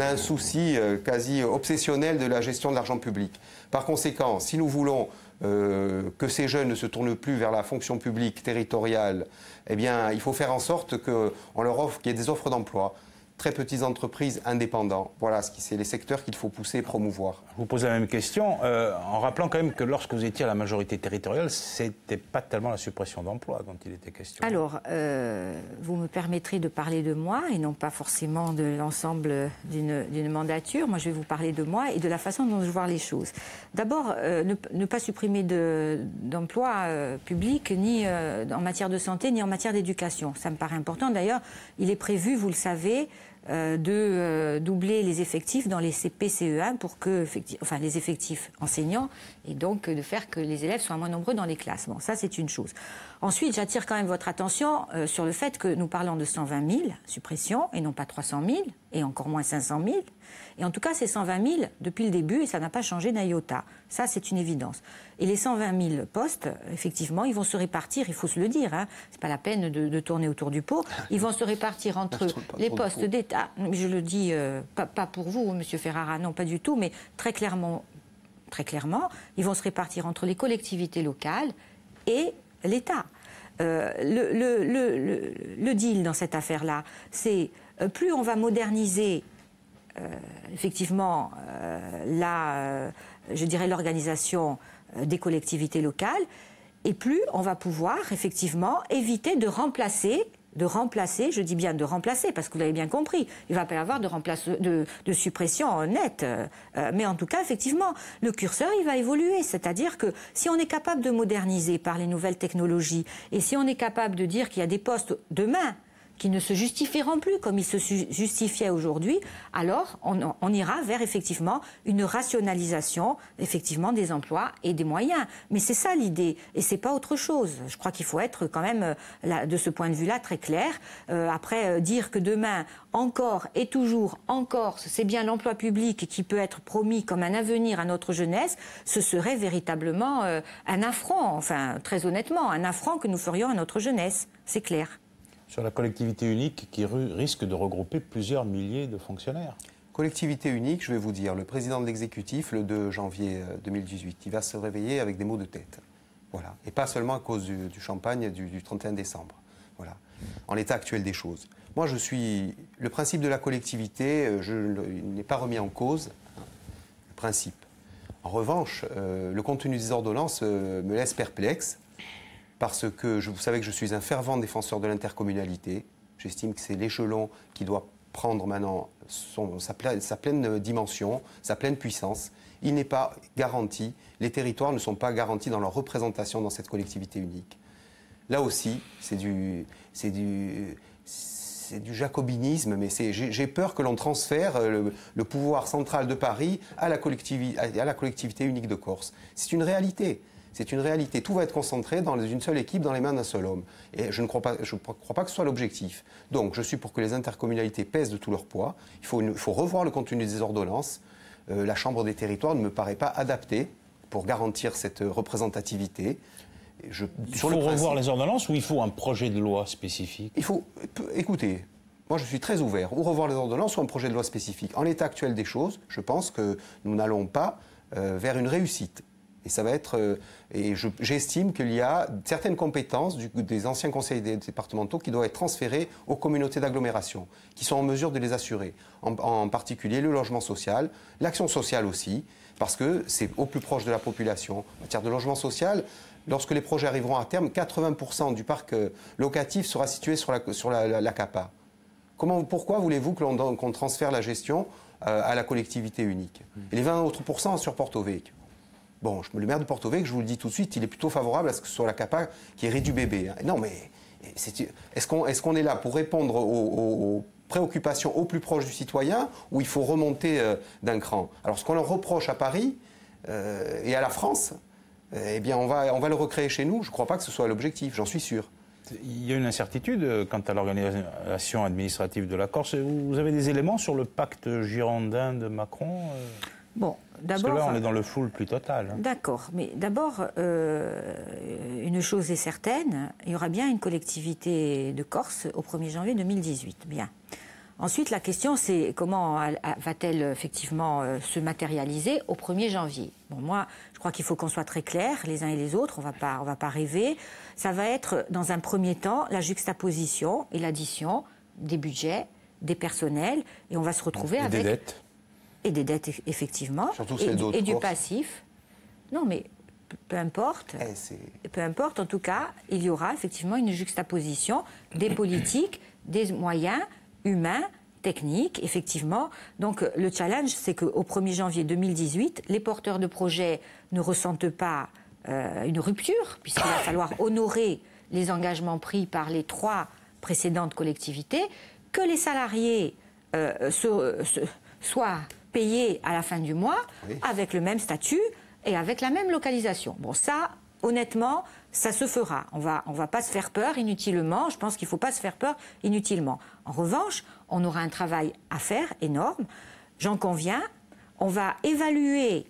a un souci quasi obsessionnel de la gestion de l'argent public. Par conséquent, si nous voulons que ces jeunes ne se tournent plus vers la fonction publique territoriale, eh bien, il faut faire en sorte qu'on leur offre, qu'il y ait des offres d'emploi. Très petites entreprises indépendantes. Voilà, c'est les secteurs qu'il faut pousser et promouvoir. Je vous pose la même question, en rappelant quand même que lorsque vous étiez à la majorité territoriale, c'était pas tellement la suppression d'emplois dont il était question. Alors, vous me permettrez de parler de moi, et non pas forcément de l'ensemble d'une mandature. Moi, je vais vous parler de moi et de la façon dont je vois les choses. D'abord, ne pas supprimer d'emplois publics, ni en matière de santé, ni en matière d'éducation. Ça me paraît important. D'ailleurs, il est prévu, vous le savez, de doubler les effectifs dans les CP-CE1 pour que, enfin, les effectifs enseignants, et donc de faire que les élèves soient moins nombreux dans les classes. Bon, ça c'est une chose. Ensuite, j'attire quand même votre attention sur le fait que nous parlons de 120 000 suppressions et non pas 300 000 et encore moins 500 000. Et en tout cas, c'est 120 000 depuis le début et ça n'a pas changé d'un iota. Ça, c'est une évidence. Et les 120 000 postes, effectivement, ils vont se répartir, il faut se le dire, hein, c'est pas la peine de tourner autour du pot, ils vont se répartir entre les postes d'État, je le dis pas pour vous, Monsieur Ferrara, non, pas du tout, mais très clairement, ils vont se répartir entre les collectivités locales et l'État. Le deal dans cette affaire-là, c'est plus on va moderniser effectivement je dirais l'organisation des collectivités locales, et plus on va pouvoir effectivement éviter de remplacer, je dis bien de remplacer, parce que vous l'avez bien compris, il ne va pas y avoir de suppression nette, mais en tout cas effectivement le curseur il va évoluer, c'est-à-dire que si on est capable de moderniser par les nouvelles technologies, et si on est capable de dire qu'il y a des postes demain qui ne se justifieront plus comme ils se justifiaient aujourd'hui, alors on ira vers effectivement une rationalisation effectivement des emplois et des moyens. Mais c'est ça l'idée, et c'est pas autre chose. Je crois qu'il faut être quand même, de ce point de vue-là, très clair. Après, dire que demain, encore et toujours, en Corse, c'est bien l'emploi public qui peut être promis comme un avenir à notre jeunesse, ce serait véritablement un affront, enfin, très honnêtement, un affront que nous ferions à notre jeunesse, c'est clair. Sur la collectivité unique qui risque de regrouper plusieurs milliers de fonctionnaires. Collectivité unique, je vais vous dire, le président de l'exécutif, le 2 janvier 2018, il va se réveiller avec des maux de tête. Voilà. Et pas seulement à cause du champagne du 31 décembre. Voilà. En l'état actuel des choses. Moi, je suis... Le principe de la collectivité, il n'est pas remis en cause. Le principe. En revanche, le contenu des ordonnances me laisse perplexe. Parce que vous savez que je suis un fervent défenseur de l'intercommunalité. J'estime que c'est l'échelon qui doit prendre maintenant sa pleine dimension, sa pleine puissance. Il n'est pas garanti, les territoires ne sont pas garantis dans leur représentation dans cette collectivité unique. Là aussi, c'est du jacobinisme, mais j'ai peur que l'on transfère le pouvoir central de Paris à la collectivité unique de Corse. C'est une réalité. C'est une réalité. Tout va être concentré dans une seule équipe, dans les mains d'un seul homme. Et je ne crois pas que ce soit l'objectif. Donc, je suis pour que les intercommunalités pèsent de tout leur poids. Il faut revoir le contenu des ordonnances. La Chambre des territoires ne me paraît pas adaptée pour garantir cette représentativité. Il faut revoir les ordonnances ou il faut un projet de loi spécifique? Écoutez, moi je suis très ouvert. Ou revoir les ordonnances ou un projet de loi spécifique. En l'état actuel des choses, je pense que nous n'allons pas vers une réussite. Et ça va être. Et j'estime qu'il y a certaines compétences des anciens conseils départementaux qui doivent être transférées aux communautés d'agglomération, qui sont en mesure de les assurer. En particulier le logement social, l'action sociale aussi, parce que c'est au plus proche de la population. En matière de logement social, lorsque les projets arriveront à terme, 80% du parc locatif sera situé sur la CAPA. Pourquoi voulez-vous qu'on transfère la gestion à la collectivité unique? Et les 20 autres % sur Porto-Vecchio. Bon, le maire de Porto-Vecchio, je vous le dis tout de suite, il est plutôt favorable à ce que ce soit la CAPA qui hérite du bébé. Non, mais est-ce qu'on est là pour répondre aux préoccupations au plus proche du citoyen ou il faut remonter d'un cran? Alors, ce qu'on leur reproche à Paris et à la France, eh bien, on va le recréer chez nous. Je ne crois pas que ce soit l'objectif, j'en suis sûr. Il y a une incertitude quant à l'organisation administrative de la Corse. Vous avez des éléments sur le pacte girondin de Macron? Bon, d'abord. Parce que là, on est dans le flou le plus total. Hein. D'accord, mais d'abord, une chose est certaine, il y aura bien une collectivité de Corse au 1er janvier 2018. Bien. Ensuite, la question, c'est comment va-t-elle effectivement se matérialiser au 1er janvier? Bon, moi, je crois qu'il faut qu'on soit très clairs, les uns et les autres, on va pas rêver. Ça va être, dans un premier temps, la juxtaposition et l'addition des budgets, des personnels, et on va se retrouver avec... des dettes. Et des dettes, effectivement. Surtout celles d'autres. Et du passif. Non, mais... peu importe, peu importe, en tout cas, il y aura effectivement une juxtaposition des politiques, des moyens humains, techniques, effectivement. Donc le challenge, c'est qu'au 1er janvier 2018, les porteurs de projets ne ressentent pas une rupture, puisqu'il va falloir honorer les engagements pris par les trois précédentes collectivités, que les salariés soient payés à la fin du mois, oui, avec le même statut, et avec la même localisation. Bon, ça, honnêtement, ça se fera. On va pas se faire peur inutilement. Je pense qu'il faut pas se faire peur inutilement. En revanche, on aura un travail à faire énorme. J'en conviens. On va évaluer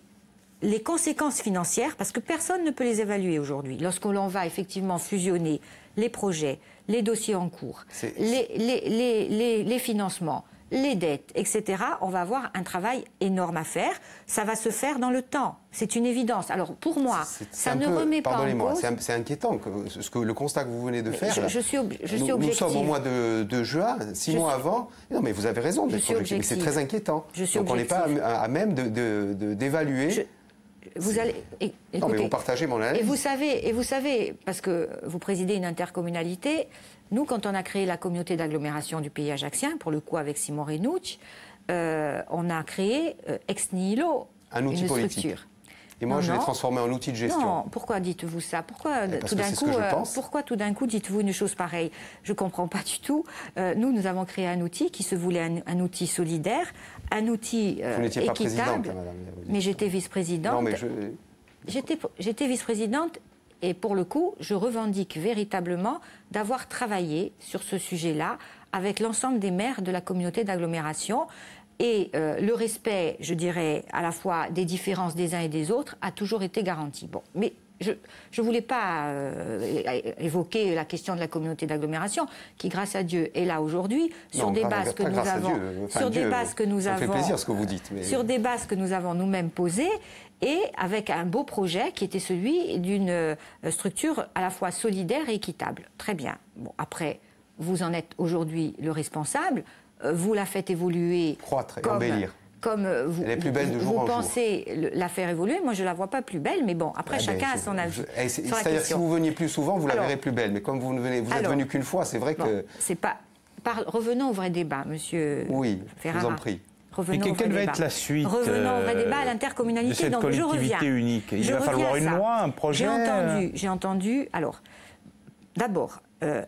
les conséquences financières parce que personne ne peut les évaluer aujourd'hui. Lorsque l'on va effectivement fusionner les projets, les dossiers en cours, les financements, les dettes, etc., on va avoir un travail énorme à faire. Ça va se faire dans le temps. C'est une évidence. Alors, pour moi, ça ne remet pas en cause... Pardonnez-moi, c'est inquiétant, le constat que vous venez de faire. Je suis objective. Nous sommes au mois de juin, six mois avant. Non, mais vous avez raison d'être objectif. Mais c'est très inquiétant. Donc, on n'est pas à même d'évaluer... Vous allez... Écoutez, non, mais vous partagez mon analyse. Et vous savez, parce que vous présidez une intercommunalité, nous, quand on a créé la communauté d'agglomération du pays ajaccien, pour le coup avec Simon Renucci, on a créé ex nihilo un outil politique. Et moi, je l'ai transformé en outil de gestion. Non, pourquoi dites-vous ça? Pourquoi tout d'un coup, dites-vous une chose pareille? Je ne comprends pas du tout. Nous avons créé un outil qui se voulait un outil solidaire, un outil équitable. Vous n'étiez pas présidente, madame. Mais j'étais vice-présidente. Non, mais j'étais vice-présidente et pour le coup, je revendique véritablement d'avoir travaillé sur ce sujet-là avec l'ensemble des maires de la communauté d'agglomération. Et le respect, je dirais, à la fois des différences des uns et des autres a toujours été garanti. Bon, mais je ne voulais pas évoquer la question de la communauté d'agglomération, qui, grâce à Dieu, est là aujourd'hui, sur des bases que nous avons, sur des bases que nous avons, ça fait plaisir ce que vous dites, mais... sur des bases que nous avons nous-mêmes posées, et avec un beau projet qui était celui d'une structure à la fois solidaire et équitable. Très bien. Bon, après, vous en êtes aujourd'hui le responsable. Vous la faites évoluer, croître et embellir. Comme vous, elle est plus belle de jour en jour. Vous pensez la faire évoluer, moi je ne la vois pas plus belle, mais bon, après chacun a son avis. C'est-à-dire que si vous veniez plus souvent, vous la verrez plus belle, mais comme vous n'êtes venu qu'une fois, c'est vrai que... Revenons au vrai débat, monsieur Ferrara. Je vous en prie. Revenons et quelle va être la suite au vrai débat à l'intercommunalité, donc je reviens. Unique. Il va falloir une loi, un projet... J'ai entendu. Alors, d'abord,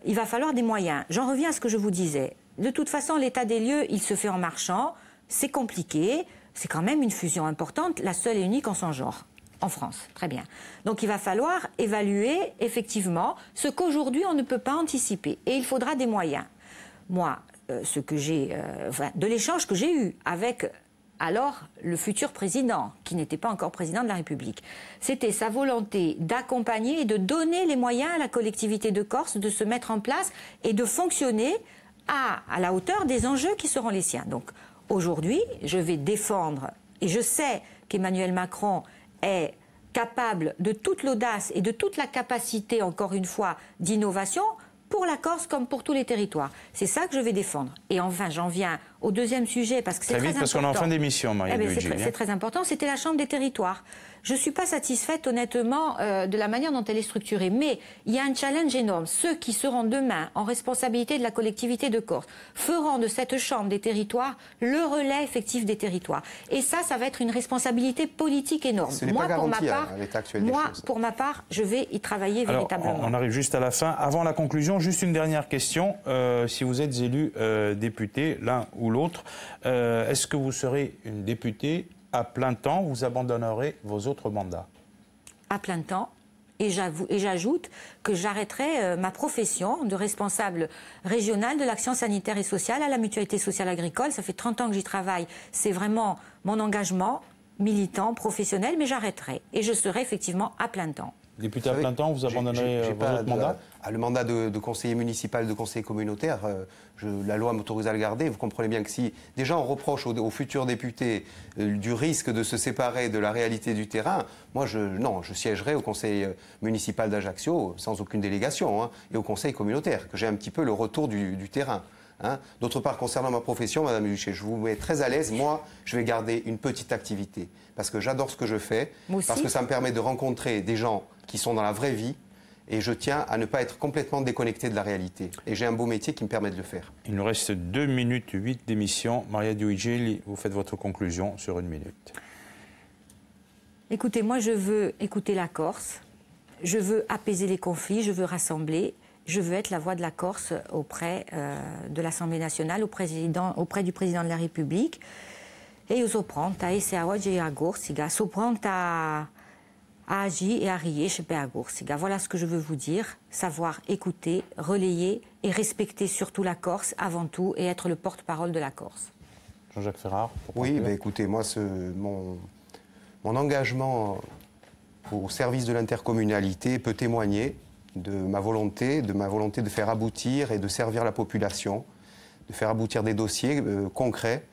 il va falloir des moyens. J'en reviens à ce que je vous disais. De toute façon, l'état des lieux, il se fait en marchant. C'est compliqué. C'est quand même une fusion importante, la seule et unique en son genre, en France. Très bien. Donc il va falloir évaluer, effectivement, ce qu'aujourd'hui on ne peut pas anticiper. Et il faudra des moyens. Moi, de l'échange que j'ai eu avec, alors, le futur président, qui n'était pas encore président de la République, c'était sa volonté d'accompagner et de donner les moyens à la collectivité de Corse de se mettre en place et de fonctionner à la hauteur des enjeux qui seront les siens. Donc aujourd'hui, je vais défendre, et je sais qu'Emmanuel Macron est capable de toute l'audace et de toute la capacité, encore une fois, d'innovation pour la Corse comme pour tous les territoires. C'est ça que je vais défendre. Et enfin, j'en viens au deuxième sujet, parce que c'est très important. Parce qu'on est en fin d'émission, Maria Guidicelli. C'est très important, c'était la Chambre des territoires. Je ne suis pas satisfaite, honnêtement, de la manière dont elle est structurée. Mais il y a un challenge énorme. Ceux qui seront demain en responsabilité de la collectivité de Corse feront de cette Chambre des territoires le relais effectif des territoires. Et ça va être une responsabilité politique énorme. Ce n'est pas garanti à l'état actuel des choses. Moi, pour ma part, je vais y travailler véritablement. On arrive juste à la fin. Avant la conclusion, juste une dernière question. Si vous êtes élu député, l'un ou l'autre, est-ce que vous serez une députée à plein temps, vous abandonnerez vos autres mandats? À plein temps. Et j'ajoute que j'arrêterai ma profession de responsable régional de l'action sanitaire et sociale à la Mutualité sociale agricole. Ça fait 30 ans que j'y travaille. C'est vraiment mon engagement militant, professionnel, mais j'arrêterai. Et je serai effectivement à plein temps. Député à plein temps, vous abandonnerez votre mandat ? Le mandat de conseiller municipal, de conseiller communautaire, la loi m'autorise à le garder. Vous comprenez bien que si déjà on reproche aux futurs députés du risque de se séparer de la réalité du terrain, moi je siégerai au conseil municipal d'Ajaccio sans aucune délégation hein, et au conseil communautaire, que j'ai un petit peu le retour du terrain. Hein. D'autre part, concernant ma profession, Madame Douché, je vous mets très à l'aise. Moi, je vais garder une petite activité parce que j'adore ce que je fais, parce que ça me permet de rencontrer des gens qui sont dans la vraie vie. Et je tiens à ne pas être complètement déconnecté de la réalité. Et j'ai un beau métier qui me permet de le faire. Il nous reste 2 minutes 8 d'émission. Maria Guidicelli, vous faites votre conclusion sur 1 minute. Écoutez, moi je veux écouter la Corse. Je veux apaiser les conflits, je veux rassembler. Je veux être la voix de la Corse auprès de l'Assemblée nationale, auprès du président de la République. Et aux sopranta, et c'est à Wadje à Gorsiga, sopranta... à agir et à rier chez Péagorsiga. Voilà ce que je veux vous dire, savoir écouter, relayer et respecter surtout la Corse avant tout et être le porte-parole de la Corse. Jean-Jacques Ferrara. Oui, bah écoutez, moi, mon engagement au service de l'intercommunalité peut témoigner de ma volonté de faire aboutir et de servir la population, de faire aboutir des dossiers concrets.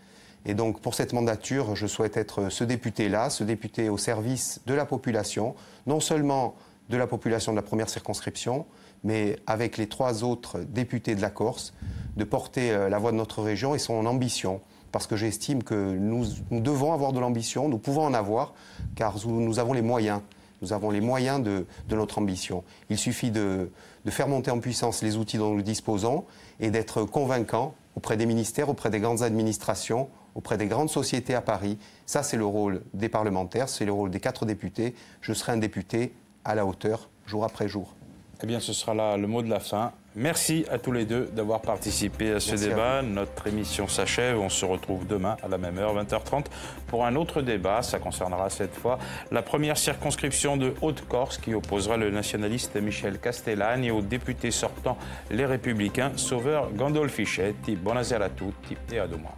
Et donc, pour cette mandature, je souhaite être ce député-là, ce député au service de la population, non seulement de la population de la première circonscription, mais avec les 3 autres députés de la Corse, de porter la voix de notre région et son ambition. Parce que j'estime que nous devons avoir de l'ambition, nous pouvons en avoir, car nous avons les moyens. Nous avons les moyens de notre ambition. Il suffit de faire monter en puissance les outils dont nous disposons et d'être convaincants auprès des ministères, auprès des grandes administrations, auprès des grandes sociétés à Paris. Ça, c'est le rôle des parlementaires, c'est le rôle des 4 députés. Je serai un député à la hauteur, jour après jour. Eh bien, ce sera là le mot de la fin. Merci à tous les deux d'avoir participé à ce débat. Notre émission s'achève. On se retrouve demain à la même heure, 20h30, pour un autre débat. Ça concernera cette fois la première circonscription de Haute-Corse qui opposera le nationaliste Michel Castellani au député sortant Les Républicains, Sauveur Gandolfi-Scheit. Buonasera a tutti et à demain.